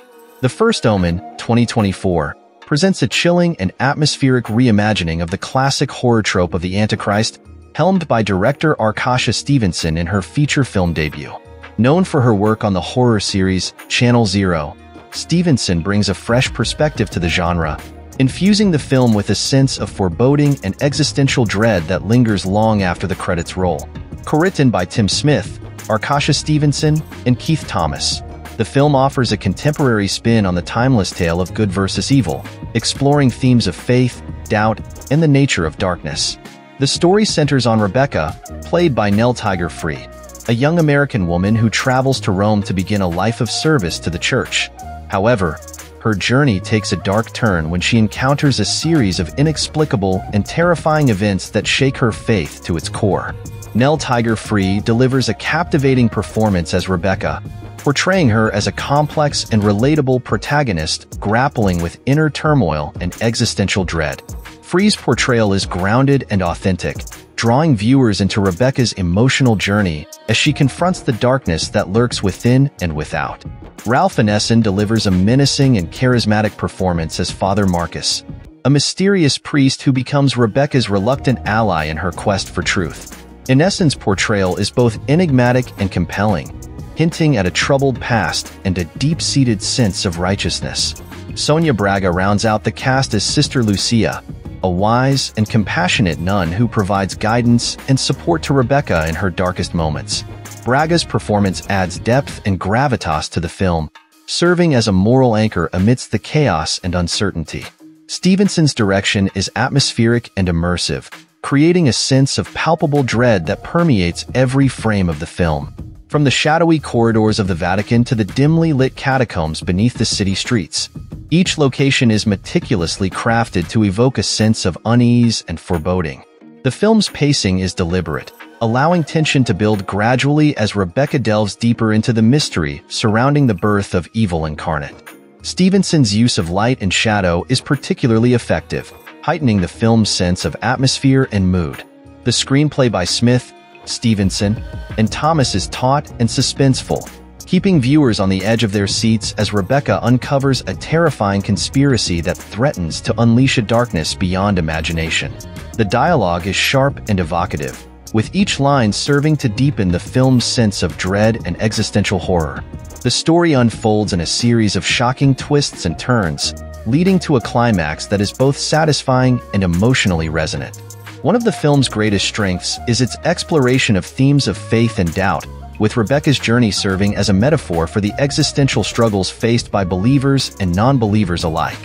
The First Omen, twenty twenty-four, presents a chilling and atmospheric reimagining of the classic horror trope of the Antichrist, helmed by director Arkasha Stevenson in her feature film debut. Known for her work on the horror series Channel Zero, Stevenson brings a fresh perspective to the genre, infusing the film with a sense of foreboding and existential dread that lingers long after the credits roll. Co-written by Tim Smith, Arkasha Stevenson, and Keith Thomas, the film offers a contemporary spin on the timeless tale of good versus evil, exploring themes of faith, doubt, and the nature of darkness. The story centers on Rebecca, played by Nell Tiger Free, a young American woman who travels to Rome to begin a life of service to the church. However, her journey takes a dark turn when she encounters a series of inexplicable and terrifying events that shake her faith to its core. Nell Tiger Free delivers a captivating performance as Rebecca, portraying her as a complex and relatable protagonist grappling with inner turmoil and existential dread. Free's portrayal is grounded and authentic, drawing viewers into Rebecca's emotional journey as she confronts the darkness that lurks within and without. Ralph Ineson delivers a menacing and charismatic performance as Father Marcus, a mysterious priest who becomes Rebecca's reluctant ally in her quest for truth. Ineson's portrayal is both enigmatic and compelling, hinting at a troubled past and a deep-seated sense of righteousness. Sonia Braga rounds out the cast as Sister Lucia, a wise and compassionate nun who provides guidance and support to Rebecca in her darkest moments. Braga's performance adds depth and gravitas to the film, serving as a moral anchor amidst the chaos and uncertainty. Stevenson's direction is atmospheric and immersive, creating a sense of palpable dread that permeates every frame of the film. From the shadowy corridors of the Vatican to the dimly lit catacombs beneath the city streets, each location is meticulously crafted to evoke a sense of unease and foreboding. The film's pacing is deliberate, allowing tension to build gradually as Rebecca delves deeper into the mystery surrounding the birth of evil incarnate. Stevenson's use of light and shadow is particularly effective, heightening the film's sense of atmosphere and mood. The screenplay by Smith, Stevenson, and Thomas is taut and suspenseful, keeping viewers on the edge of their seats as Rebecca uncovers a terrifying conspiracy that threatens to unleash a darkness beyond imagination. The dialogue is sharp and evocative, with each line serving to deepen the film's sense of dread and existential horror. The story unfolds in a series of shocking twists and turns, leading to a climax that is both satisfying and emotionally resonant. One of the film's greatest strengths is its exploration of themes of faith and doubt, with Rebecca's journey serving as a metaphor for the existential struggles faced by believers and non-believers alike.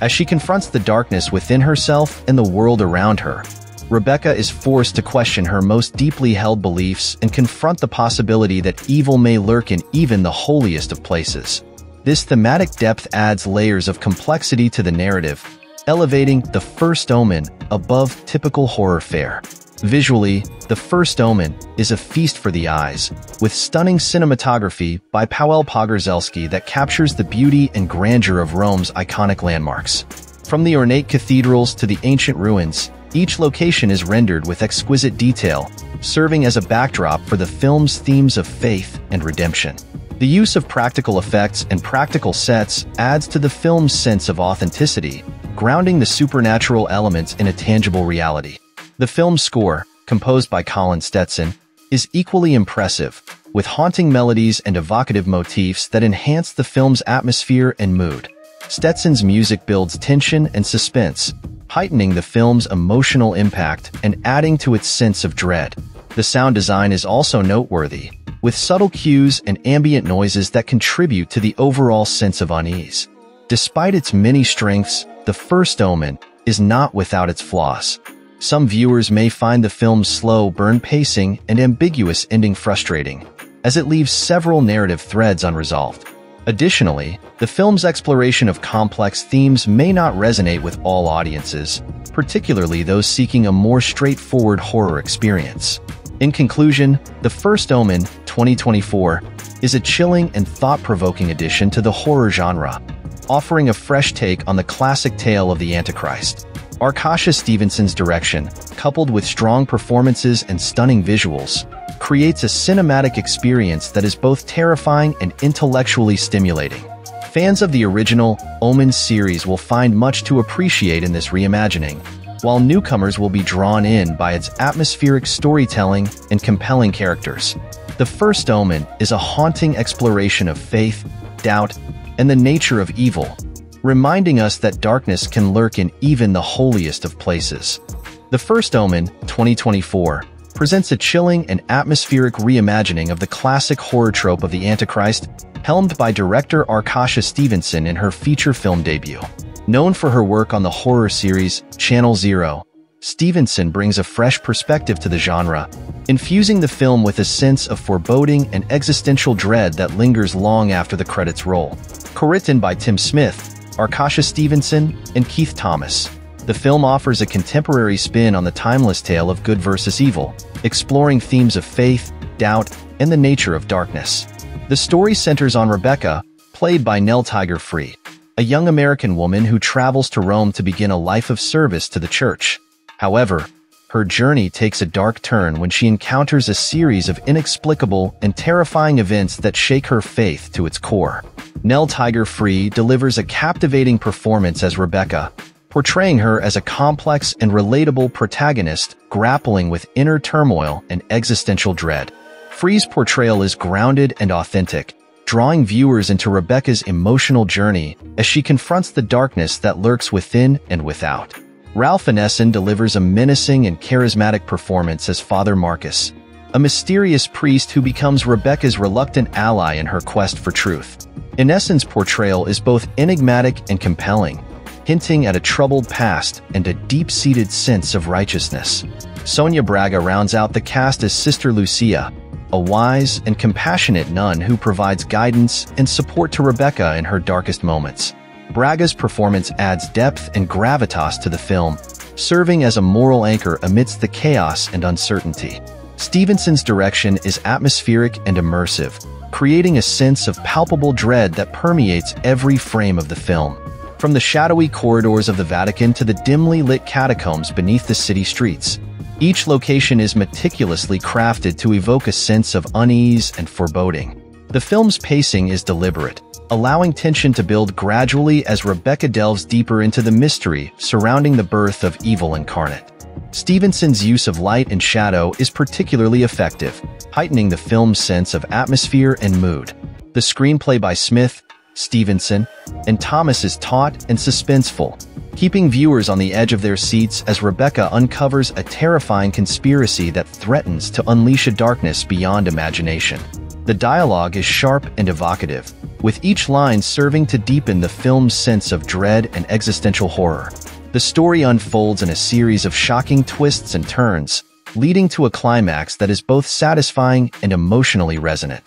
As she confronts the darkness within herself and the world around her, Rebecca is forced to question her most deeply held beliefs and confront the possibility that evil may lurk in even the holiest of places. This thematic depth adds layers of complexity to the narrative, elevating The First Omen above typical horror fare. Visually, The First Omen is a feast for the eyes, with stunning cinematography by Paweł Pogorzelski that captures the beauty and grandeur of Rome's iconic landmarks. From the ornate cathedrals to the ancient ruins, each location is rendered with exquisite detail, serving as a backdrop for the film's themes of faith and redemption. The use of practical effects and practical sets adds to the film's sense of authenticity, grounding the supernatural elements in a tangible reality. The film's score, composed by Colin Stetson, is equally impressive, with haunting melodies and evocative motifs that enhance the film's atmosphere and mood. Stetson's music builds tension and suspense, heightening the film's emotional impact and adding to its sense of dread. The sound design is also noteworthy, with subtle cues and ambient noises that contribute to the overall sense of unease. Despite its many strengths, The First Omen is not without its flaws. Some viewers may find the film's slow burn pacing and ambiguous ending frustrating, as it leaves several narrative threads unresolved. Additionally, the film's exploration of complex themes may not resonate with all audiences, particularly those seeking a more straightforward horror experience. In conclusion, The First Omen, twenty twenty-four, is a chilling and thought-provoking addition to the horror genre, offering a fresh take on the classic tale of the Antichrist. Arkasha Stevenson's direction, coupled with strong performances and stunning visuals, creates a cinematic experience that is both terrifying and intellectually stimulating. Fans of the original Omen series will find much to appreciate in this reimagining, while newcomers will be drawn in by its atmospheric storytelling and compelling characters. The first Omen is a haunting exploration of faith, doubt, and the nature of evil, reminding us that darkness can lurk in even the holiest of places. The First Omen, twenty twenty-four, presents a chilling and atmospheric reimagining of the classic horror trope of the Antichrist, helmed by director Arkasha Stevenson in her feature film debut. Known for her work on the horror series Channel Zero, Stevenson brings a fresh perspective to the genre, infusing the film with a sense of foreboding and existential dread that lingers long after the credits roll. Co-written by Tim Smith, Arkasha Stevenson, and Keith Thomas, the film offers a contemporary spin on the timeless tale of good versus evil, exploring themes of faith, doubt, and the nature of darkness. The story centers on Rebecca, played by Nell Tiger Free, a young American woman who travels to Rome to begin a life of service to the church. However, her journey takes a dark turn when she encounters a series of inexplicable and terrifying events that shake her faith to its core. Nell Tiger Free delivers a captivating performance as Rebecca, portraying her as a complex and relatable protagonist grappling with inner turmoil and existential dread. Free's portrayal is grounded and authentic, drawing viewers into Rebecca's emotional journey as she confronts the darkness that lurks within and without. Ralph Ineson delivers a menacing and charismatic performance as Father Marcus, a mysterious priest who becomes Rebecca's reluctant ally in her quest for truth. Ineson's portrayal is both enigmatic and compelling, hinting at a troubled past and a deep-seated sense of righteousness. Sonia Braga rounds out the cast as Sister Lucia, a wise and compassionate nun who provides guidance and support to Rebecca in her darkest moments. Braga's performance adds depth and gravitas to the film, serving as a moral anchor amidst the chaos and uncertainty. Stevenson's direction is atmospheric and immersive, creating a sense of palpable dread that permeates every frame of the film. From the shadowy corridors of the Vatican to the dimly lit catacombs beneath the city streets, each location is meticulously crafted to evoke a sense of unease and foreboding. The film's pacing is deliberate, allowing tension to build gradually as Rebecca delves deeper into the mystery surrounding the birth of evil incarnate. Stevenson's use of light and shadow is particularly effective, heightening the film's sense of atmosphere and mood. The screenplay by Smith, Stevenson, and Thomas is taut and suspenseful, keeping viewers on the edge of their seats as Rebecca uncovers a terrifying conspiracy that threatens to unleash a darkness beyond imagination. The dialogue is sharp and evocative, with each line serving to deepen the film's sense of dread and existential horror. The story unfolds in a series of shocking twists and turns, leading to a climax that is both satisfying and emotionally resonant.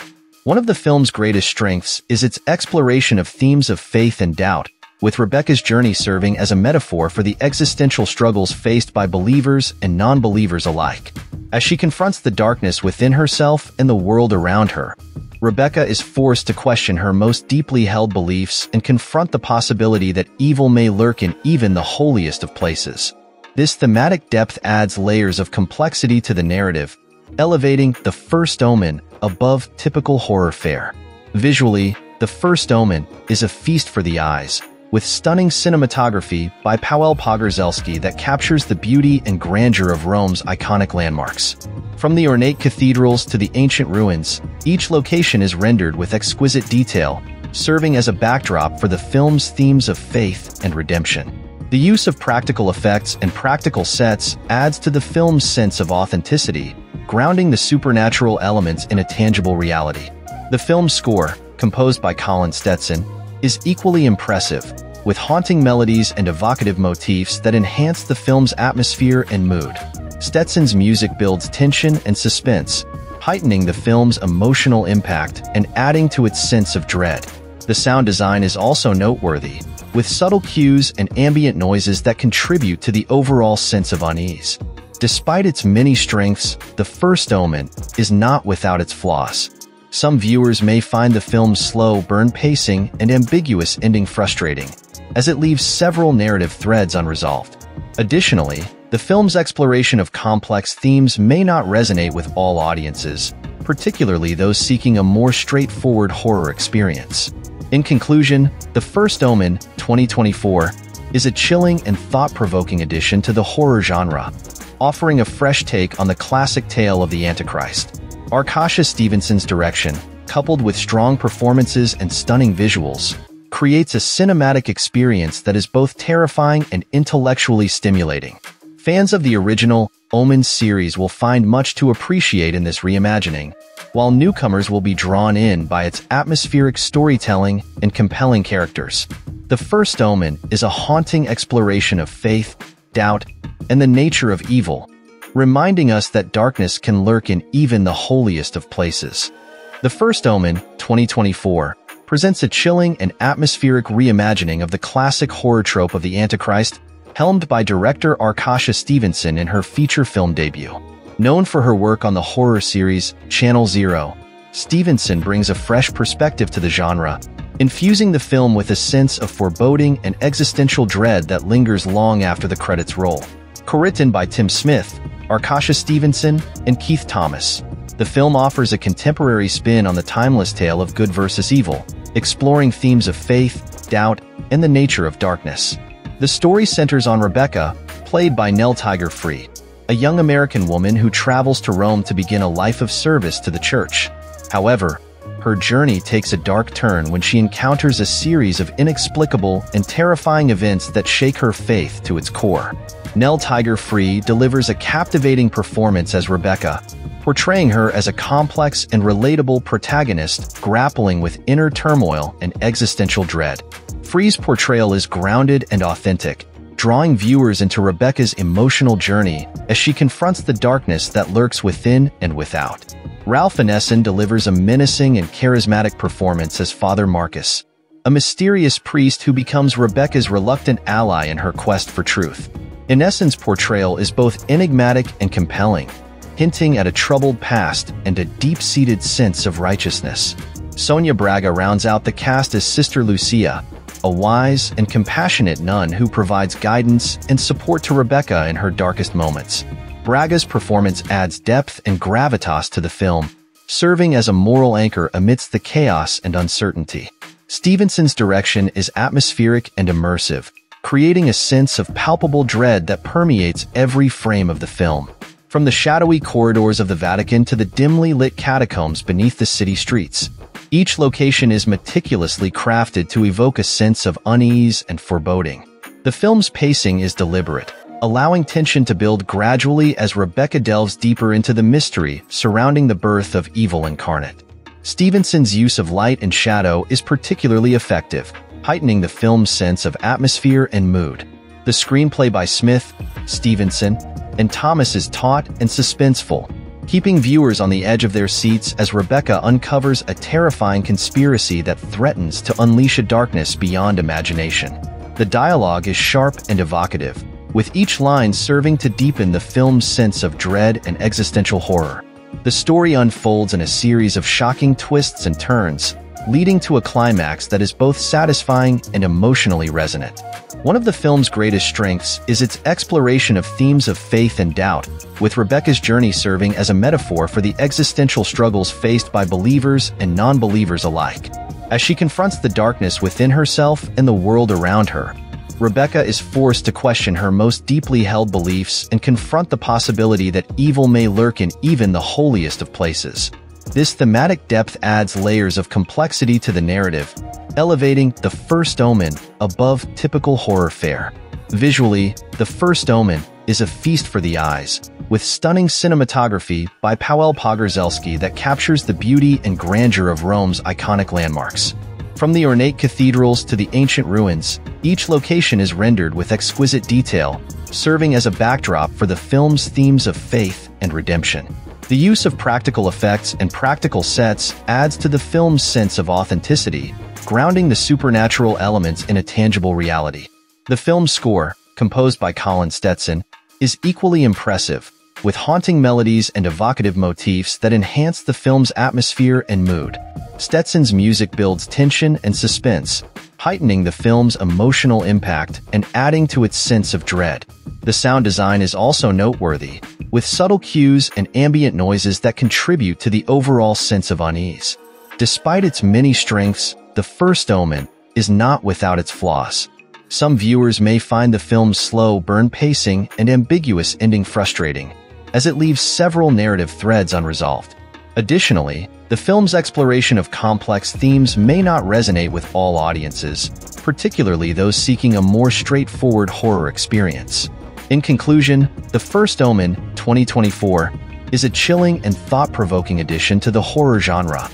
One of the film's greatest strengths is its exploration of themes of faith and doubt, with Rebecca's journey serving as a metaphor for the existential struggles faced by believers and non-believers alike. As she confronts the darkness within herself and the world around her, Rebecca is forced to question her most deeply held beliefs and confront the possibility that evil may lurk in even the holiest of places. This thematic depth adds layers of complexity to the narrative, elevating The First Omen above typical horror fare. Visually, The First Omen is a feast for the eyes, with stunning cinematography by Paweł Pogorzelski that captures the beauty and grandeur of Rome's iconic landmarks. From the ornate cathedrals to the ancient ruins, each location is rendered with exquisite detail, serving as a backdrop for the film's themes of faith and redemption. The use of practical effects and practical sets adds to the film's sense of authenticity, grounding the supernatural elements in a tangible reality. The film's score, composed by Colin Stetson, is equally impressive, with haunting melodies and evocative motifs that enhance the film's atmosphere and mood. Stetson's music builds tension and suspense, heightening the film's emotional impact and adding to its sense of dread. The sound design is also noteworthy, with subtle cues and ambient noises that contribute to the overall sense of unease. Despite its many strengths, The First Omen is not without its flaws. Some viewers may find the film's slow burn pacing and ambiguous ending frustrating, as it leaves several narrative threads unresolved. Additionally, The film's exploration of complex themes may not resonate with all audiences, particularly those seeking a more straightforward horror experience. In conclusion, The First Omen twenty twenty-four is a chilling and thought-provoking addition to the horror genre, offering a fresh take on the classic tale of the Antichrist. Arkasha Stevenson's direction, coupled with strong performances and stunning visuals, creates a cinematic experience that is both terrifying and intellectually stimulating. Fans of the original Omen series will find much to appreciate in this reimagining, while newcomers will be drawn in by its atmospheric storytelling and compelling characters. The First Omen is a haunting exploration of faith, doubt, and the nature of evil, reminding us that darkness can lurk in even the holiest of places. The First Omen twenty twenty-four presents a chilling and atmospheric reimagining of the classic horror trope of the Antichrist, helmed by director Arkasha Stevenson in her feature film debut. Known for her work on the horror series Channel Zero, Stevenson brings a fresh perspective to the genre, infusing the film with a sense of foreboding and existential dread that lingers long after the credits roll. Co-written by Tim Smith, Arkasha Stevenson, and Keith Thomas, the film offers a contemporary spin on the timeless tale of good versus evil, exploring themes of faith, doubt, and the nature of darkness. The story centers on Rebecca, played by Nell Tiger Free, a young American woman who travels to Rome to begin a life of service to the church. However, her journey takes a dark turn when she encounters a series of inexplicable and terrifying events that shake her faith to its core. Nell Tiger Free delivers a captivating performance as Rebecca, portraying her as a complex and relatable protagonist grappling with inner turmoil and existential dread. Free's portrayal is grounded and authentic, drawing viewers into Rebecca's emotional journey as she confronts the darkness that lurks within and without. Ralph Ineson delivers a menacing and charismatic performance as Father Marcus, a mysterious priest who becomes Rebecca's reluctant ally in her quest for truth. Ineson's portrayal is both enigmatic and compelling, hinting at a troubled past and a deep-seated sense of righteousness. Sonia Braga rounds out the cast as Sister Lucia, a wise and compassionate nun who provides guidance and support to Rebecca in her darkest moments. Braga's performance adds depth and gravitas to the film, serving as a moral anchor amidst the chaos and uncertainty. Stevenson's direction is atmospheric and immersive, creating a sense of palpable dread that permeates every frame of the film. From the shadowy corridors of the Vatican to the dimly lit catacombs beneath the city streets, each location is meticulously crafted to evoke a sense of unease and foreboding. The film's pacing is deliberate, allowing tension to build gradually as Rebecca delves deeper into the mystery surrounding the birth of evil incarnate. Stevenson's use of light and shadow is particularly effective, heightening the film's sense of atmosphere and mood. The screenplay by Smith, Stevenson, and Thomas is taut and suspenseful, keeping viewers on the edge of their seats as Rebecca uncovers a terrifying conspiracy that threatens to unleash a darkness beyond imagination. The dialogue is sharp and evocative, with each line serving to deepen the film's sense of dread and existential horror. The story unfolds in a series of shocking twists and turns, leading to a climax that is both satisfying and emotionally resonant. One of the film's greatest strengths is its exploration of themes of faith and doubt, with Rebecca's journey serving as a metaphor for the existential struggles faced by believers and non-believers alike. As she confronts the darkness within herself and the world around her, Rebecca is forced to question her most deeply held beliefs and confront the possibility that evil may lurk in even the holiest of places. This thematic depth adds layers of complexity to the narrative, elevating The First Omen above typical horror fare. Visually, The First Omen is a feast for the eyes, with stunning cinematography by Paweł Pogorzelski that captures the beauty and grandeur of Rome's iconic landmarks. From the ornate cathedrals to the ancient ruins, each location is rendered with exquisite detail, serving as a backdrop for the film's themes of faith and redemption. The use of practical effects and practical sets adds to the film's sense of authenticity, grounding the supernatural elements in a tangible reality. The film's score, composed by Colin Stetson, is equally impressive, with haunting melodies and evocative motifs that enhance the film's atmosphere and mood. Stetson's music builds tension and suspense, heightening the film's emotional impact and adding to its sense of dread. The sound design is also noteworthy, with subtle cues and ambient noises that contribute to the overall sense of unease. Despite its many strengths, The First Omen is not without its flaws. Some viewers may find the film's slow burn pacing and ambiguous ending frustrating, as it leaves several narrative threads unresolved. Additionally, the film's exploration of complex themes may not resonate with all audiences, particularly those seeking a more straightforward horror experience. In conclusion, The First Omen twenty twenty-four is a chilling and thought-provoking addition to the horror genre,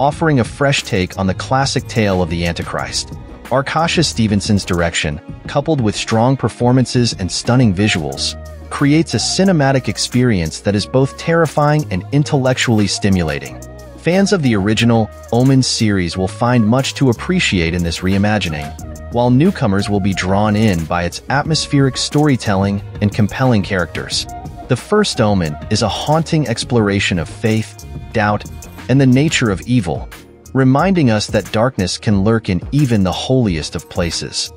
offering a fresh take on the classic tale of the Antichrist. Arkasha Stevenson's direction, coupled with strong performances and stunning visuals, creates a cinematic experience that is both terrifying and intellectually stimulating. Fans of the original Omen series will find much to appreciate in this reimagining, while newcomers will be drawn in by its atmospheric storytelling and compelling characters. The First Omen is a haunting exploration of faith, doubt, and the nature of evil, reminding us that darkness can lurk in even the holiest of places.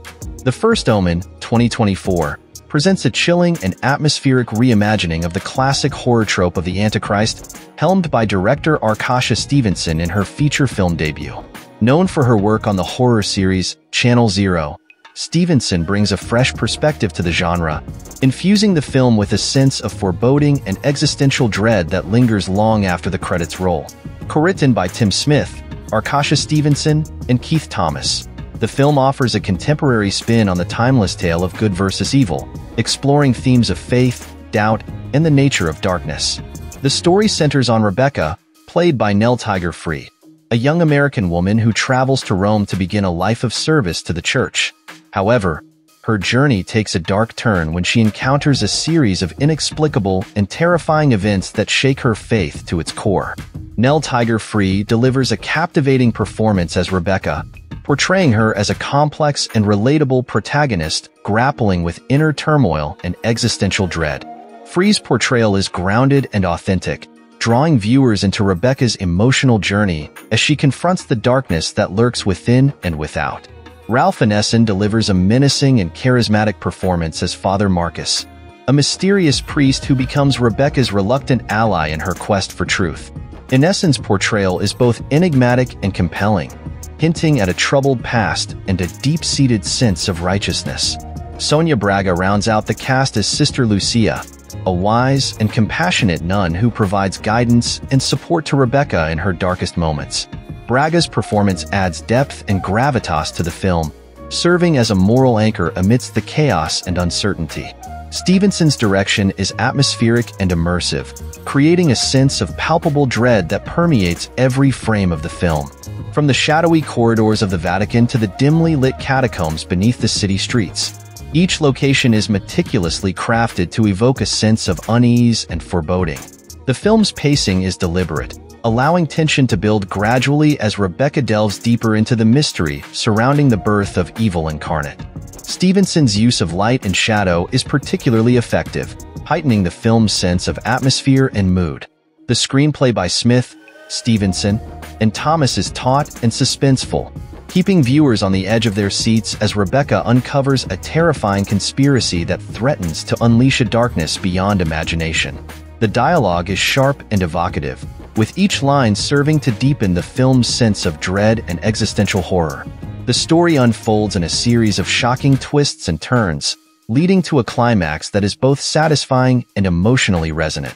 The First Omen twenty twenty-four presents a chilling and atmospheric reimagining of the classic horror trope of the Antichrist, helmed by director Arkasha Stevenson in her feature film debut. Known for her work on the horror series Channel Zero, Stevenson brings a fresh perspective to the genre, infusing the film with a sense of foreboding and existential dread that lingers long after the credits roll. Co-written by Tim Smith, Arkasha Stevenson, and Keith Thomas, the film offers a contemporary spin on the timeless tale of good versus evil, exploring themes of faith, doubt, and the nature of darkness. The story centers on Rebecca, played by Nell Tiger Free, a young American woman who travels to Rome to begin a life of service to the church. However, her journey takes a dark turn when she encounters a series of inexplicable and terrifying events that shake her faith to its core. Nell Tiger Free delivers a captivating performance as Rebecca, portraying her as a complex and relatable protagonist grappling with inner turmoil and existential dread. Free's portrayal is grounded and authentic, drawing viewers into Rebecca's emotional journey as she confronts the darkness that lurks within and without. Ralph Ineson delivers a menacing and charismatic performance as Father Marcus, a mysterious priest who becomes Rebecca's reluctant ally in her quest for truth. Ineson's portrayal is both enigmatic and compelling, hinting at a troubled past and a deep-seated sense of righteousness. Sonia Braga rounds out the cast as Sister Lucia, a wise and compassionate nun who provides guidance and support to Rebecca in her darkest moments. Braga's performance adds depth and gravitas to the film, serving as a moral anchor amidst the chaos and uncertainty. Stevenson's direction is atmospheric and immersive, creating a sense of palpable dread that permeates every frame of the film. From the shadowy corridors of the Vatican to the dimly lit catacombs beneath the city streets, each location is meticulously crafted to evoke a sense of unease and foreboding. The film's pacing is deliberate, allowing tension to build gradually as Rebecca delves deeper into the mystery surrounding the birth of evil incarnate. Stevenson's use of light and shadow is particularly effective, heightening the film's sense of atmosphere and mood. The screenplay by Smith, Stevenson, and Thomas is taut and suspenseful, keeping viewers on the edge of their seats as Rebecca uncovers a terrifying conspiracy that threatens to unleash a darkness beyond imagination. The dialogue is sharp and evocative, with each line serving to deepen the film's sense of dread and existential horror. The story unfolds in a series of shocking twists and turns, leading to a climax that is both satisfying and emotionally resonant.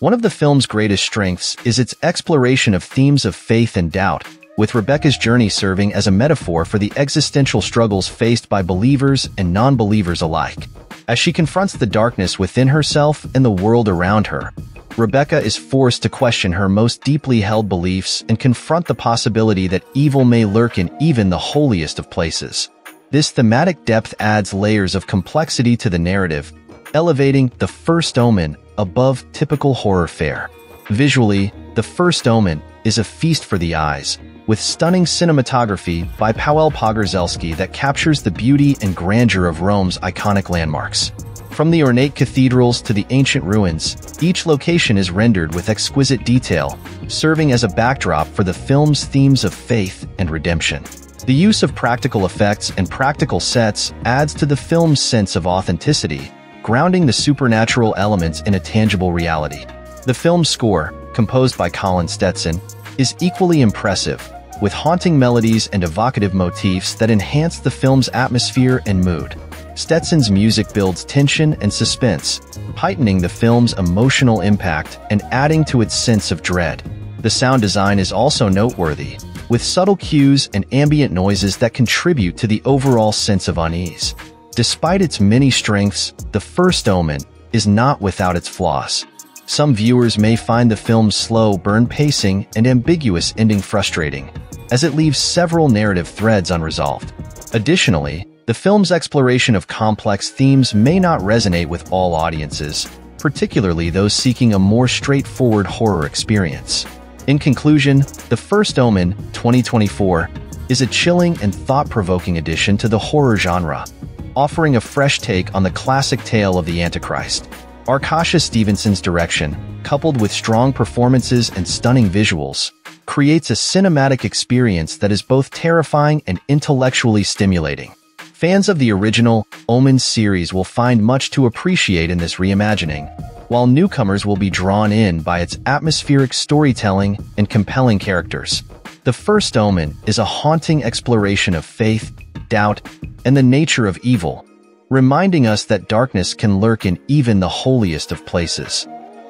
One of the film's greatest strengths is its exploration of themes of faith and doubt, with Rebecca's journey serving as a metaphor for the existential struggles faced by believers and non-believers alike. As she confronts the darkness within herself and the world around her, Rebecca is forced to question her most deeply held beliefs and confront the possibility that evil may lurk in even the holiest of places. This thematic depth adds layers of complexity to the narrative, elevating The First Omen above typical horror fare. Visually, The First Omen is a feast for the eyes, with stunning cinematography by Paweł Pogorzelski that captures the beauty and grandeur of Rome's iconic landmarks. From the ornate cathedrals to the ancient ruins, each location is rendered with exquisite detail, serving as a backdrop for the film's themes of faith and redemption. The use of practical effects and practical sets adds to the film's sense of authenticity, grounding the supernatural elements in a tangible reality. The film's score, composed by Colin Stetson, is equally impressive, with haunting melodies and evocative motifs that enhance the film's atmosphere and mood. Stetson's music builds tension and suspense, heightening the film's emotional impact and adding to its sense of dread. The sound design is also noteworthy, with subtle cues and ambient noises that contribute to the overall sense of unease. Despite its many strengths, The First Omen is not without its flaws. Some viewers may find the film's slow burn pacing and ambiguous ending frustrating, as it leaves several narrative threads unresolved. Additionally, the film's exploration of complex themes may not resonate with all audiences, particularly those seeking a more straightforward horror experience. In conclusion, The First Omen twenty twenty-four is a chilling and thought-provoking addition to the horror genre, offering a fresh take on the classic tale of the Antichrist. Arkasha Stevenson's direction, coupled with strong performances and stunning visuals, creates a cinematic experience that is both terrifying and intellectually stimulating. Fans of the original Omen series will find much to appreciate in this reimagining, while newcomers will be drawn in by its atmospheric storytelling and compelling characters. The First Omen is a haunting exploration of faith, doubt, and the nature of evil, reminding us that darkness can lurk in even the holiest of places.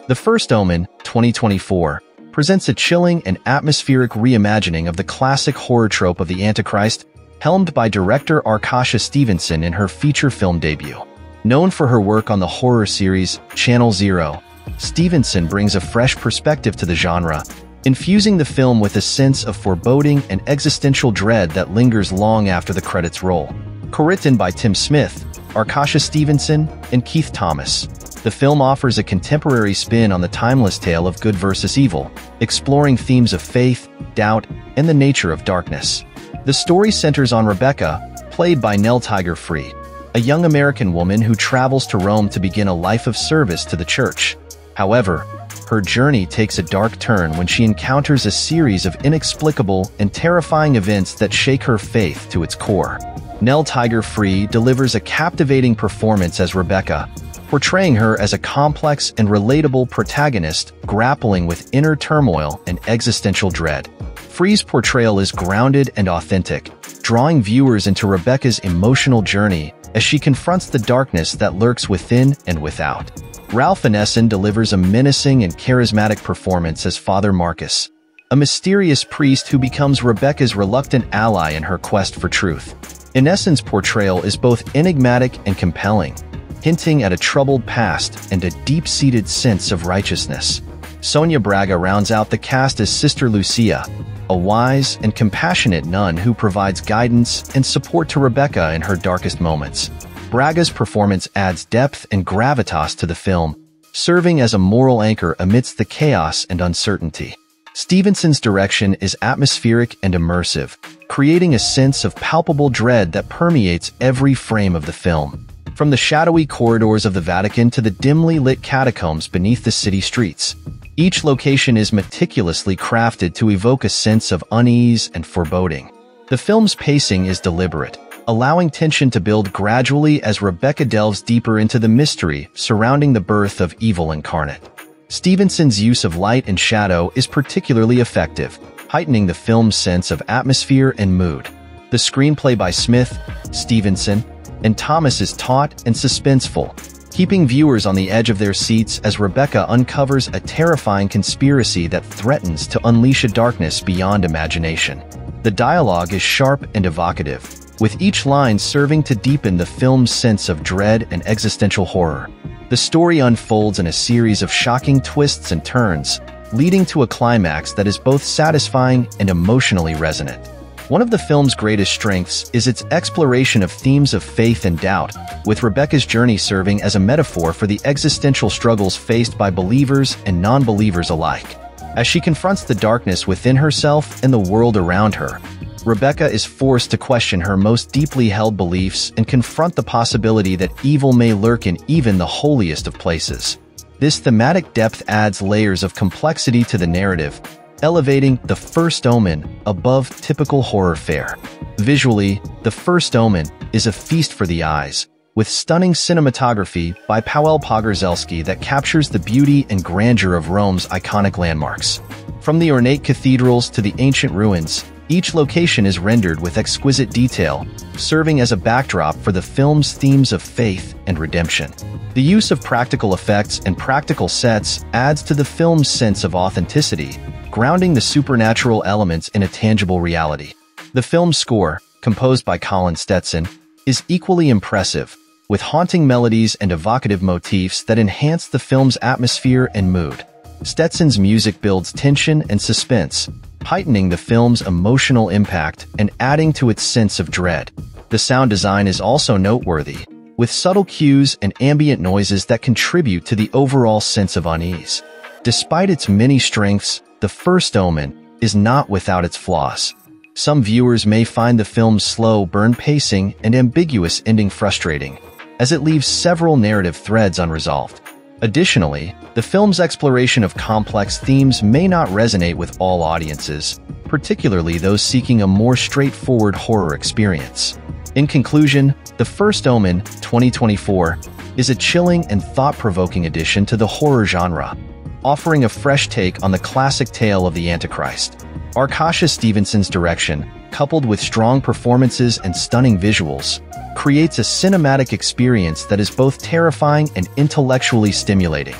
The First Omen twenty twenty-four presents a chilling and atmospheric reimagining of the classic horror trope of the Antichrist, helmed by director Arkasha Stevenson in her feature film debut. Known for her work on the horror series Channel Zero, Stevenson brings a fresh perspective to the genre, infusing the film with a sense of foreboding and existential dread that lingers long after the credits roll. Co-written by Tim Smith, Arkasha Stevenson, and Keith Thomas, the film offers a contemporary spin on the timeless tale of good versus evil, exploring themes of faith, doubt, and the nature of darkness. The story centers on Rebecca, played by Nell Tiger Free, a young American woman who travels to Rome to begin a life of service to the church. However, her journey takes a dark turn when she encounters a series of inexplicable and terrifying events that shake her faith to its core. Nell Tiger Free delivers a captivating performance as Rebecca, portraying her as a complex and relatable protagonist grappling with inner turmoil and existential dread. Free's portrayal is grounded and authentic, drawing viewers into Rebecca's emotional journey as she confronts the darkness that lurks within and without. Ralph Ineson delivers a menacing and charismatic performance as Father Marcus, a mysterious priest who becomes Rebecca's reluctant ally in her quest for truth. Ineson's portrayal is both enigmatic and compelling, hinting at a troubled past and a deep-seated sense of righteousness. Sonia Braga rounds out the cast as Sister Lucia, a wise and compassionate nun who provides guidance and support to Rebecca in her darkest moments. Braga's performance adds depth and gravitas to the film, serving as a moral anchor amidst the chaos and uncertainty. Stevenson's direction is atmospheric and immersive, creating a sense of palpable dread that permeates every frame of the film. From the shadowy corridors of the Vatican to the dimly lit catacombs beneath the city streets, each location is meticulously crafted to evoke a sense of unease and foreboding. The film's pacing is deliberate, allowing tension to build gradually as Rebecca delves deeper into the mystery surrounding the birth of evil incarnate. Stevenson's use of light and shadow is particularly effective, heightening the film's sense of atmosphere and mood. The screenplay by Smith, Stevenson, and Thomas is taut and suspenseful, keeping viewers on the edge of their seats as Rebecca uncovers a terrifying conspiracy that threatens to unleash a darkness beyond imagination. The dialogue is sharp and evocative, with each line serving to deepen the film's sense of dread and existential horror. The story unfolds in a series of shocking twists and turns, leading to a climax that is both satisfying and emotionally resonant. One of the film's greatest strengths is its exploration of themes of faith and doubt, with Rebecca's journey serving as a metaphor for the existential struggles faced by believers and non-believers alike. As she confronts the darkness within herself and the world around her, Rebecca is forced to question her most deeply held beliefs and confront the possibility that evil may lurk in even the holiest of places. This thematic depth adds layers of complexity to the narrative, elevating The First Omen above typical horror fare. Visually, The First Omen is a feast for the eyes, with stunning cinematography by Paweł Pogorzelski that captures the beauty and grandeur of Rome's iconic landmarks. From the ornate cathedrals to the ancient ruins, each location is rendered with exquisite detail, serving as a backdrop for the film's themes of faith and redemption. The use of practical effects and practical sets adds to the film's sense of authenticity, grounding the supernatural elements in a tangible reality. The film's score, composed by Colin Stetson, is equally impressive, with haunting melodies and evocative motifs that enhance the film's atmosphere and mood. Stetson's music builds tension and suspense, heightening the film's emotional impact and adding to its sense of dread. The sound design is also noteworthy, with subtle cues and ambient noises that contribute to the overall sense of unease. Despite its many strengths, The First Omen is not without its flaws. Some viewers may find the film's slow burn pacing and ambiguous ending frustrating, as it leaves several narrative threads unresolved. Additionally, the film's exploration of complex themes may not resonate with all audiences, particularly those seeking a more straightforward horror experience. In conclusion, The First Omen twenty twenty-four is a chilling and thought-provoking addition to the horror genre, offering a fresh take on the classic tale of the Antichrist. Arkasha Stevenson's direction, coupled with strong performances and stunning visuals, creates a cinematic experience that is both terrifying and intellectually stimulating.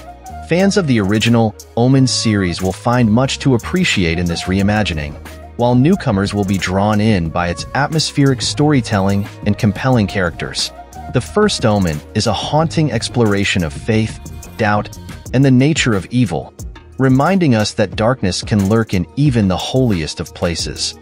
Fans of the original Omen series will find much to appreciate in this reimagining, while newcomers will be drawn in by its atmospheric storytelling and compelling characters. The First Omen is a haunting exploration of faith, doubt, and the nature of evil, reminding us that darkness can lurk in even the holiest of places.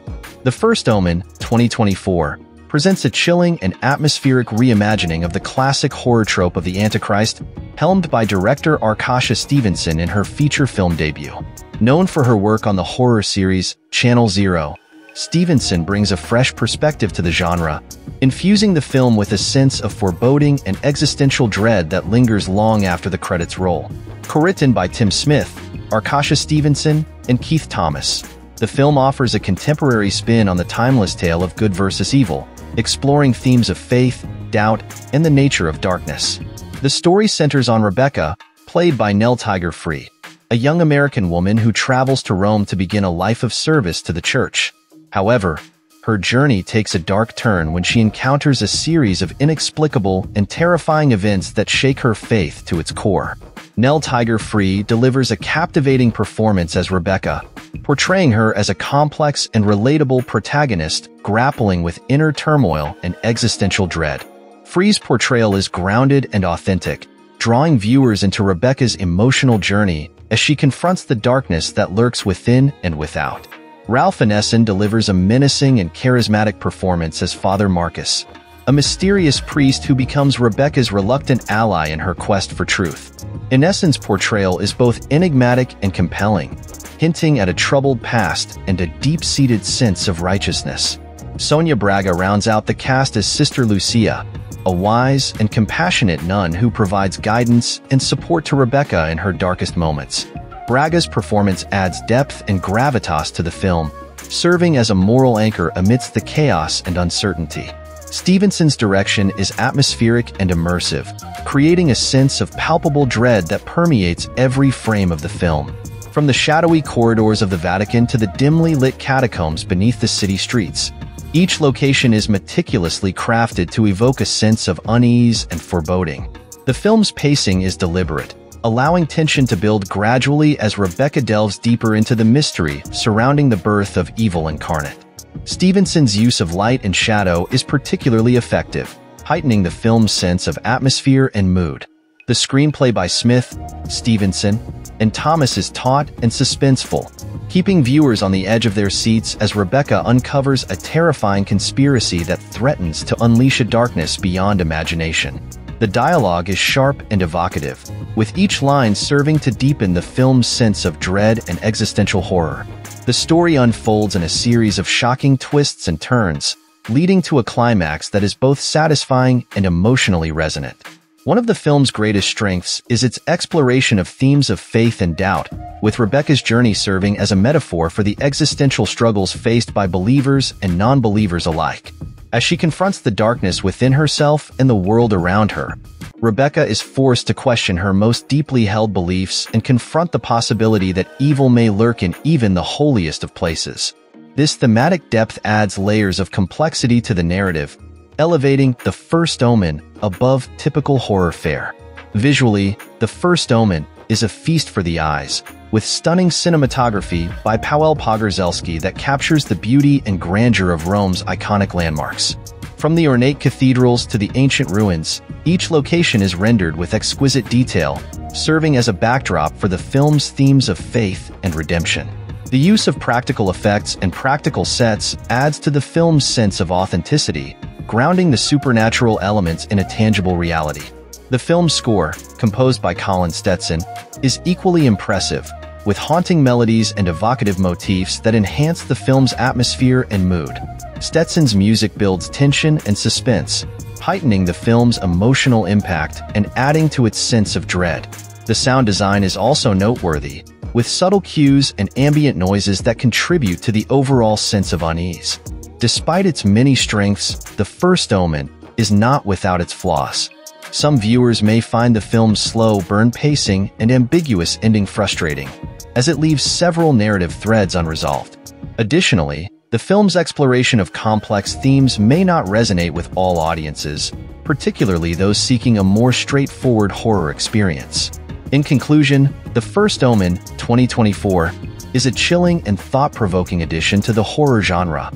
The First Omen twenty twenty-four presents a chilling and atmospheric reimagining of the classic horror trope of the Antichrist, helmed by director Arkasha Stevenson in her feature film debut. Known for her work on the horror series Channel Zero, Stevenson brings a fresh perspective to the genre, infusing the film with a sense of foreboding and existential dread that lingers long after the credits roll. Co-written by Tim Smith, Arkasha Stevenson, and Keith Thomas, the film offers a contemporary spin on the timeless tale of good versus evil, exploring themes of faith, doubt, and the nature of darkness. The story centers on Rebecca, played by Nell Tiger Free, a young American woman who travels to Rome to begin a life of service to the church. However, her journey takes a dark turn when she encounters a series of inexplicable and terrifying events that shake her faith to its core. Nell Tiger Free delivers a captivating performance as Rebecca, portraying her as a complex and relatable protagonist grappling with inner turmoil and existential dread. Free's portrayal is grounded and authentic, drawing viewers into Rebecca's emotional journey as she confronts the darkness that lurks within and without. Ralph Ineson delivers a menacing and charismatic performance as Father Marcus, a mysterious priest who becomes Rebecca's reluctant ally in her quest for truth. Ineson's portrayal is both enigmatic and compelling, hinting at a troubled past and a deep-seated sense of righteousness. Sonia Braga rounds out the cast as Sister Lucia, a wise and compassionate nun who provides guidance and support to Rebecca in her darkest moments. Braga's performance adds depth and gravitas to the film, serving as a moral anchor amidst the chaos and uncertainty. Stevenson's direction is atmospheric and immersive, creating a sense of palpable dread that permeates every frame of the film. From the shadowy corridors of the Vatican to the dimly lit catacombs beneath the city streets, each location is meticulously crafted to evoke a sense of unease and foreboding. The film's pacing is deliberate, allowing tension to build gradually as Rebecca delves deeper into the mystery surrounding the birth of evil incarnate. Stevenson's use of light and shadow is particularly effective, heightening the film's sense of atmosphere and mood. The screenplay by Smith, Stevenson, and Thomas is taut and suspenseful, keeping viewers on the edge of their seats as Rebecca uncovers a terrifying conspiracy that threatens to unleash a darkness beyond imagination. The dialogue is sharp and evocative, with each line serving to deepen the film's sense of dread and existential horror. The story unfolds in a series of shocking twists and turns, leading to a climax that is both satisfying and emotionally resonant. One of the film's greatest strengths is its exploration of themes of faith and doubt, with Rebecca's journey serving as a metaphor for the existential struggles faced by believers and non-believers alike. As she confronts the darkness within herself and the world around her, Rebecca is forced to question her most deeply held beliefs and confront the possibility that evil may lurk in even the holiest of places. This thematic depth adds layers of complexity to the narrative, elevating The First Omen above typical horror fare. Visually, The First Omen is a feast for the eyes, with stunning cinematography by Paweł Pogorzelski that captures the beauty and grandeur of Rome's iconic landmarks. From the ornate cathedrals to the ancient ruins, each location is rendered with exquisite detail, serving as a backdrop for the film's themes of faith and redemption. The use of practical effects and practical sets adds to the film's sense of authenticity, grounding the supernatural elements in a tangible reality. The film's score, composed by Colin Stetson, is equally impressive, with haunting melodies and evocative motifs that enhance the film's atmosphere and mood. Stetson's music builds tension and suspense, heightening the film's emotional impact and adding to its sense of dread. The sound design is also noteworthy, with subtle cues and ambient noises that contribute to the overall sense of unease. Despite its many strengths, The First Omen is not without its flaws. Some viewers may find the film's slow burn pacing and ambiguous ending frustrating, as it leaves several narrative threads unresolved. Additionally, the film's exploration of complex themes may not resonate with all audiences, particularly those seeking a more straightforward horror experience. In conclusion, The First Omen twenty twenty-four is a chilling and thought-provoking addition to the horror genre,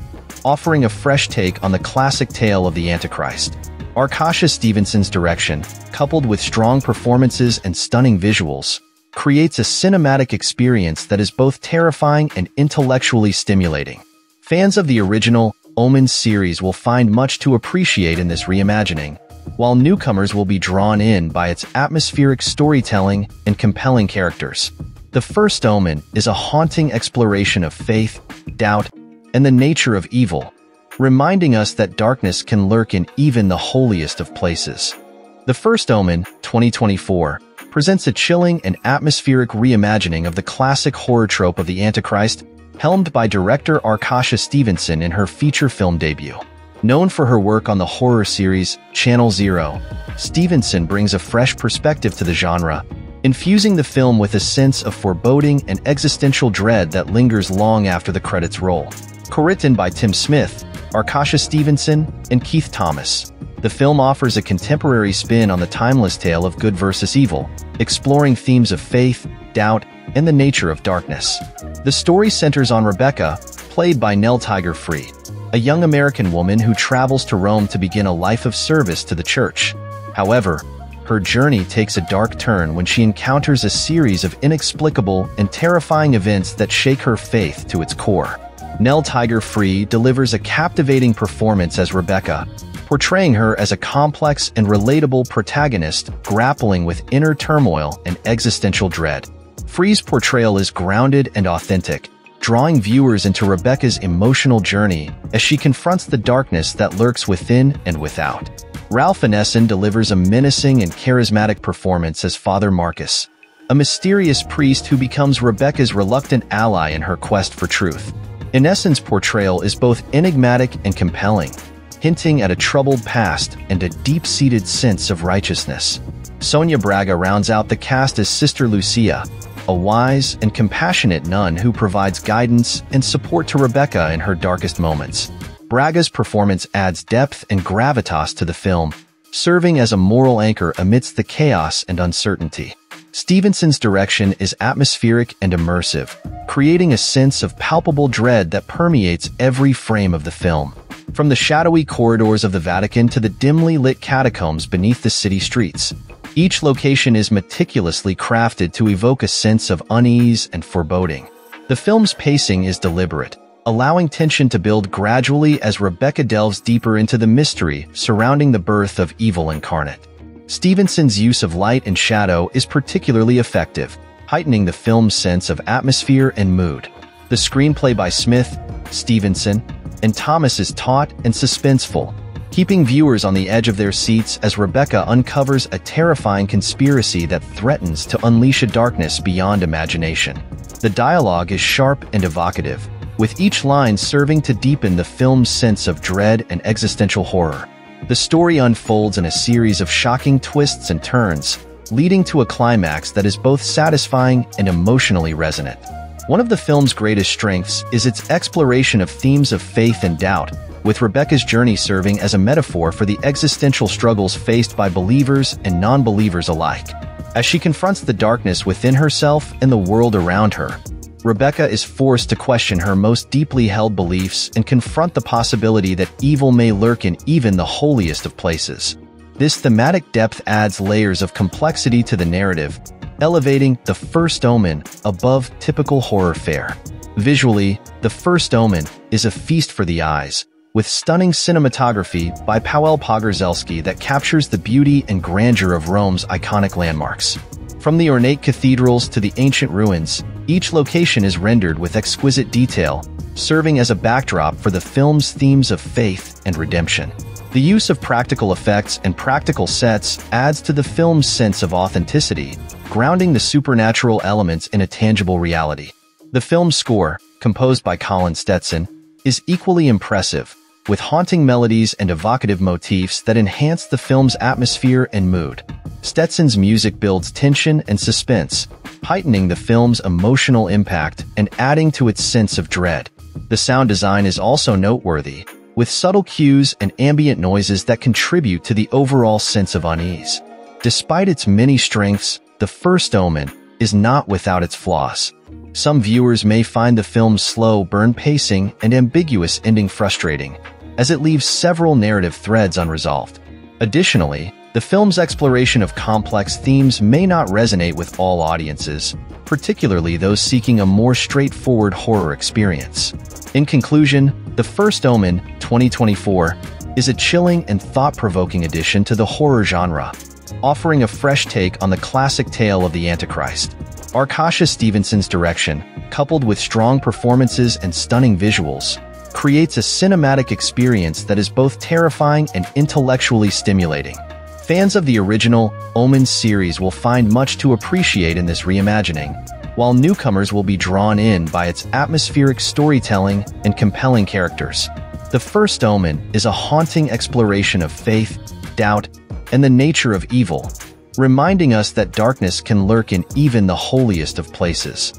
offering a fresh take on the classic tale of the Antichrist. Arkasha Stevenson's direction, coupled with strong performances and stunning visuals, creates a cinematic experience that is both terrifying and intellectually stimulating. Fans of the original Omen series will find much to appreciate in this reimagining, while newcomers will be drawn in by its atmospheric storytelling and compelling characters. The First Omen is a haunting exploration of faith, doubt, and the nature of evil, reminding us that darkness can lurk in even the holiest of places. The First Omen twenty twenty-four presents a chilling and atmospheric reimagining of the classic horror trope of the Antichrist, helmed by director Arkasha Stevenson in her feature film debut. Known for her work on the horror series Channel Zero, Stevenson brings a fresh perspective to the genre, infusing the film with a sense of foreboding and existential dread that lingers long after the credits roll. Co-written by Tim Smith, Arkasha Stevenson, and Keith Thomas, the film offers a contemporary spin on the timeless tale of good versus evil, exploring themes of faith, doubt, and the nature of darkness. The story centers on Rebecca, played by Nell Tiger Free, a young American woman who travels to Rome to begin a life of service to the church. However, her journey takes a dark turn when she encounters a series of inexplicable and terrifying events that shake her faith to its core. Nell Tiger Free delivers a captivating performance as Rebecca, portraying her as a complex and relatable protagonist grappling with inner turmoil and existential dread. Free's portrayal is grounded and authentic, drawing viewers into Rebecca's emotional journey as she confronts the darkness that lurks within and without. Ralph Ineson delivers a menacing and charismatic performance as Father Marcus, a mysterious priest who becomes Rebecca's reluctant ally in her quest for truth. Ineson's portrayal is both enigmatic and compelling, hinting at a troubled past and a deep-seated sense of righteousness. Sonia Braga rounds out the cast as Sister Lucia, a wise and compassionate nun who provides guidance and support to Rebecca in her darkest moments. Braga's performance adds depth and gravitas to the film, serving as a moral anchor amidst the chaos and uncertainty. Stevenson's direction is atmospheric and immersive, creating a sense of palpable dread that permeates every frame of the film. From the shadowy corridors of the Vatican to the dimly lit catacombs beneath the city streets, each location is meticulously crafted to evoke a sense of unease and foreboding. The film's pacing is deliberate, allowing tension to build gradually as Rebecca delves deeper into the mystery surrounding the birth of evil incarnate. Stevenson's use of light and shadow is particularly effective, heightening the film's sense of atmosphere and mood. The screenplay by Smith, Stevenson, and Thomas is taut and suspenseful, keeping viewers on the edge of their seats as Rebecca uncovers a terrifying conspiracy that threatens to unleash a darkness beyond imagination. The dialogue is sharp and evocative, with each line serving to deepen the film's sense of dread and existential horror. The story unfolds in a series of shocking twists and turns, leading to a climax that is both satisfying and emotionally resonant. One of the film's greatest strengths is its exploration of themes of faith and doubt, with Rebecca's journey serving as a metaphor for the existential struggles faced by believers and non-believers alike. As she confronts the darkness within herself and the world around her, Rebecca is forced to question her most deeply held beliefs and confront the possibility that evil may lurk in even the holiest of places. This thematic depth adds layers of complexity to the narrative, elevating The First Omen above typical horror fare. Visually, The First Omen is a feast for the eyes, with stunning cinematography by Paweł Pogorzelski that captures the beauty and grandeur of Rome's iconic landmarks. From the ornate cathedrals to the ancient ruins, each location is rendered with exquisite detail, serving as a backdrop for the film's themes of faith and redemption. The use of practical effects and practical sets adds to the film's sense of authenticity, grounding the supernatural elements in a tangible reality. The film's score, composed by Colin Stetson, is equally impressive, with haunting melodies and evocative motifs that enhance the film's atmosphere and mood. Stetson's music builds tension and suspense, heightening the film's emotional impact and adding to its sense of dread. The sound design is also noteworthy, with subtle cues and ambient noises that contribute to the overall sense of unease. Despite its many strengths, The First Omen is not without its flaws. Some viewers may find the film's slow burn pacing and ambiguous ending frustrating, as it leaves several narrative threads unresolved. Additionally, the film's exploration of complex themes may not resonate with all audiences, particularly those seeking a more straightforward horror experience. In conclusion, The First Omen twenty twenty-four is a chilling and thought-provoking addition to the horror genre, offering a fresh take on the classic tale of the Antichrist. Arkasha Stevenson's direction, coupled with strong performances and stunning visuals, creates a cinematic experience that is both terrifying and intellectually stimulating. Fans of the original Omen series will find much to appreciate in this reimagining, while newcomers will be drawn in by its atmospheric storytelling and compelling characters. The First Omen is a haunting exploration of faith, doubt, and the nature of evil, reminding us that darkness can lurk in even the holiest of places.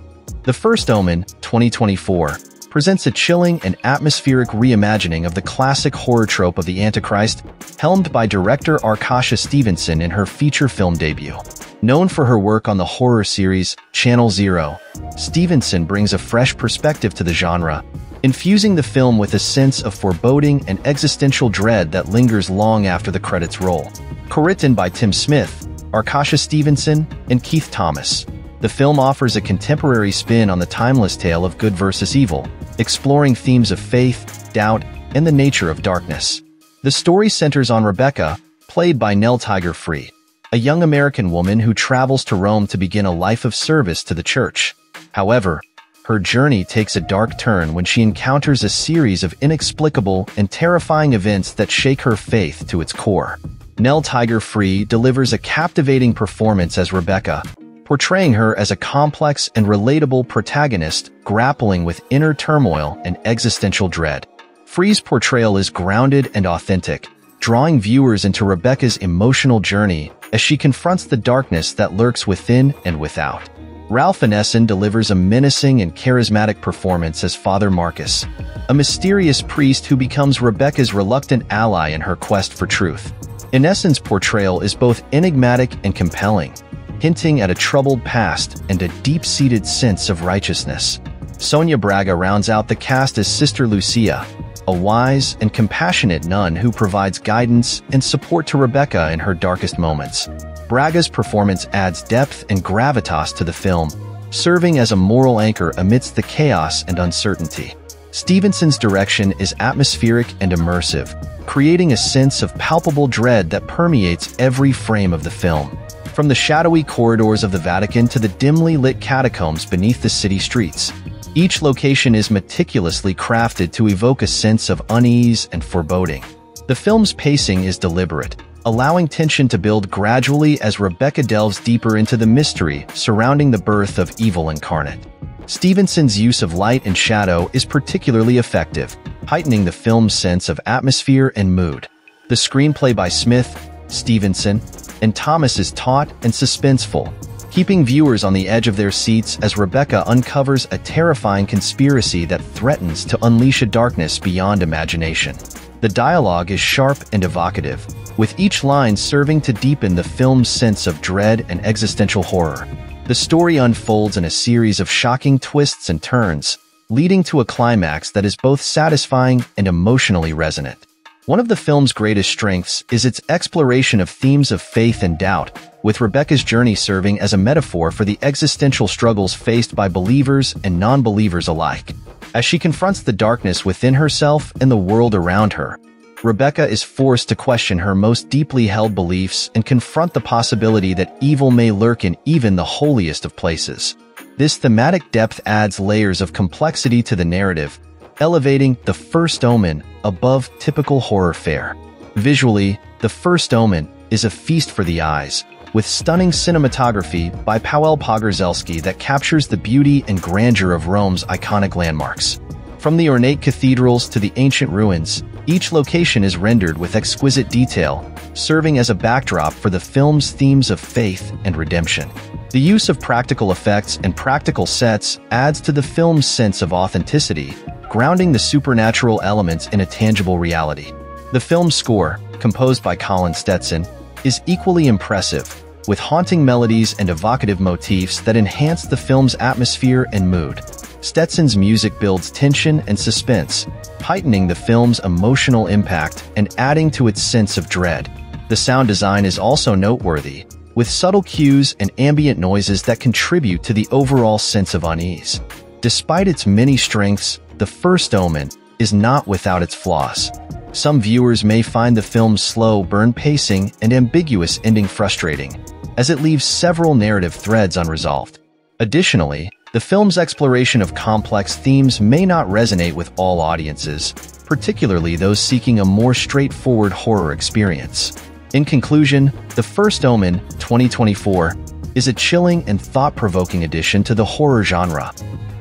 The First Omen twenty twenty-four presents a chilling and atmospheric reimagining of the classic horror trope of the Antichrist, helmed by director Arkasha Stevenson in her feature film debut. Known for her work on the horror series Channel Zero, Stevenson brings a fresh perspective to the genre, infusing the film with a sense of foreboding and existential dread that lingers long after the credits roll. Co-written by Tim Smith, Arkasha Stevenson, and Keith Thomas, the film offers a contemporary spin on the timeless tale of good versus evil, exploring themes of faith, doubt, and the nature of darkness. The story centers on Rebecca, played by Nell Tiger Free, a young American woman who travels to Rome to begin a life of service to the church. However, her journey takes a dark turn when she encounters a series of inexplicable and terrifying events that shake her faith to its core. Nell Tiger Free delivers a captivating performance as Rebecca, portraying her as a complex and relatable protagonist grappling with inner turmoil and existential dread. Free's portrayal is grounded and authentic, drawing viewers into Rebecca's emotional journey as she confronts the darkness that lurks within and without. Ralph Ineson delivers a menacing and charismatic performance as Father Marcus, a mysterious priest who becomes Rebecca's reluctant ally in her quest for truth. Ineson's portrayal is both enigmatic and compelling, hinting at a troubled past and a deep-seated sense of righteousness. Sonia Braga rounds out the cast as Sister Lucia, a wise and compassionate nun who provides guidance and support to Rebecca in her darkest moments. Braga's performance adds depth and gravitas to the film, serving as a moral anchor amidst the chaos and uncertainty. Stevenson's direction is atmospheric and immersive, creating a sense of palpable dread that permeates every frame of the film. From the shadowy corridors of the Vatican to the dimly lit catacombs beneath the city streets, each location is meticulously crafted to evoke a sense of unease and foreboding. The film's pacing is deliberate, allowing tension to build gradually as Rebecca delves deeper into the mystery surrounding the birth of evil incarnate. Stevenson's use of light and shadow is particularly effective, heightening the film's sense of atmosphere and mood. The screenplay by Smith, Stevenson, and Thomas is taut and suspenseful, keeping viewers on the edge of their seats as Rebecca uncovers a terrifying conspiracy that threatens to unleash a darkness beyond imagination. The dialogue is sharp and evocative, with each line serving to deepen the film's sense of dread and existential horror. The story unfolds in a series of shocking twists and turns, leading to a climax that is both satisfying and emotionally resonant. One of the film's greatest strengths is its exploration of themes of faith and doubt, with Rebecca's journey serving as a metaphor for the existential struggles faced by believers and non-believers alike. As she confronts the darkness within herself and the world around her, Rebecca is forced to question her most deeply held beliefs and confront the possibility that evil may lurk in even the holiest of places. This thematic depth adds layers of complexity to the narrative, elevating The First Omen above typical horror fare. Visually, The First Omen is a feast for the eyes, with stunning cinematography by Paweł Pogorzelski that captures the beauty and grandeur of Rome's iconic landmarks. From the ornate cathedrals to the ancient ruins, each location is rendered with exquisite detail, serving as a backdrop for the film's themes of faith and redemption. The use of practical effects and practical sets adds to the film's sense of authenticity, grounding the supernatural elements in a tangible reality. The film's score, composed by Colin Stetson, is equally impressive, with haunting melodies and evocative motifs that enhance the film's atmosphere and mood. Stetson's music builds tension and suspense, heightening the film's emotional impact and adding to its sense of dread. The sound design is also noteworthy, with subtle cues and ambient noises that contribute to the overall sense of unease. Despite its many strengths, The First Omen is not without its flaws. Some viewers may find the film's slow burn pacing and ambiguous ending frustrating, as it leaves several narrative threads unresolved. Additionally, the film's exploration of complex themes may not resonate with all audiences, particularly those seeking a more straightforward horror experience. In conclusion, The First Omen twenty twenty-four is a chilling and thought-provoking addition to the horror genre,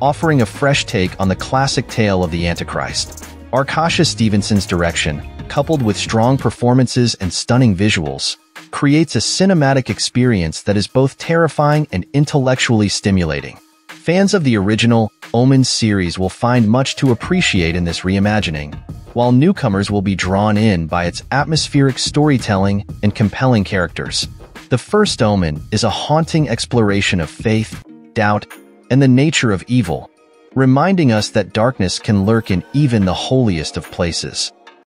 offering a fresh take on the classic tale of the Antichrist. Arkasha Stevenson's direction, coupled with strong performances and stunning visuals, creates a cinematic experience that is both terrifying and intellectually stimulating. Fans of the original Omen series will find much to appreciate in this reimagining, while newcomers will be drawn in by its atmospheric storytelling and compelling characters. The First Omen is a haunting exploration of faith, doubt, and the nature of evil, reminding us that darkness can lurk in even the holiest of places.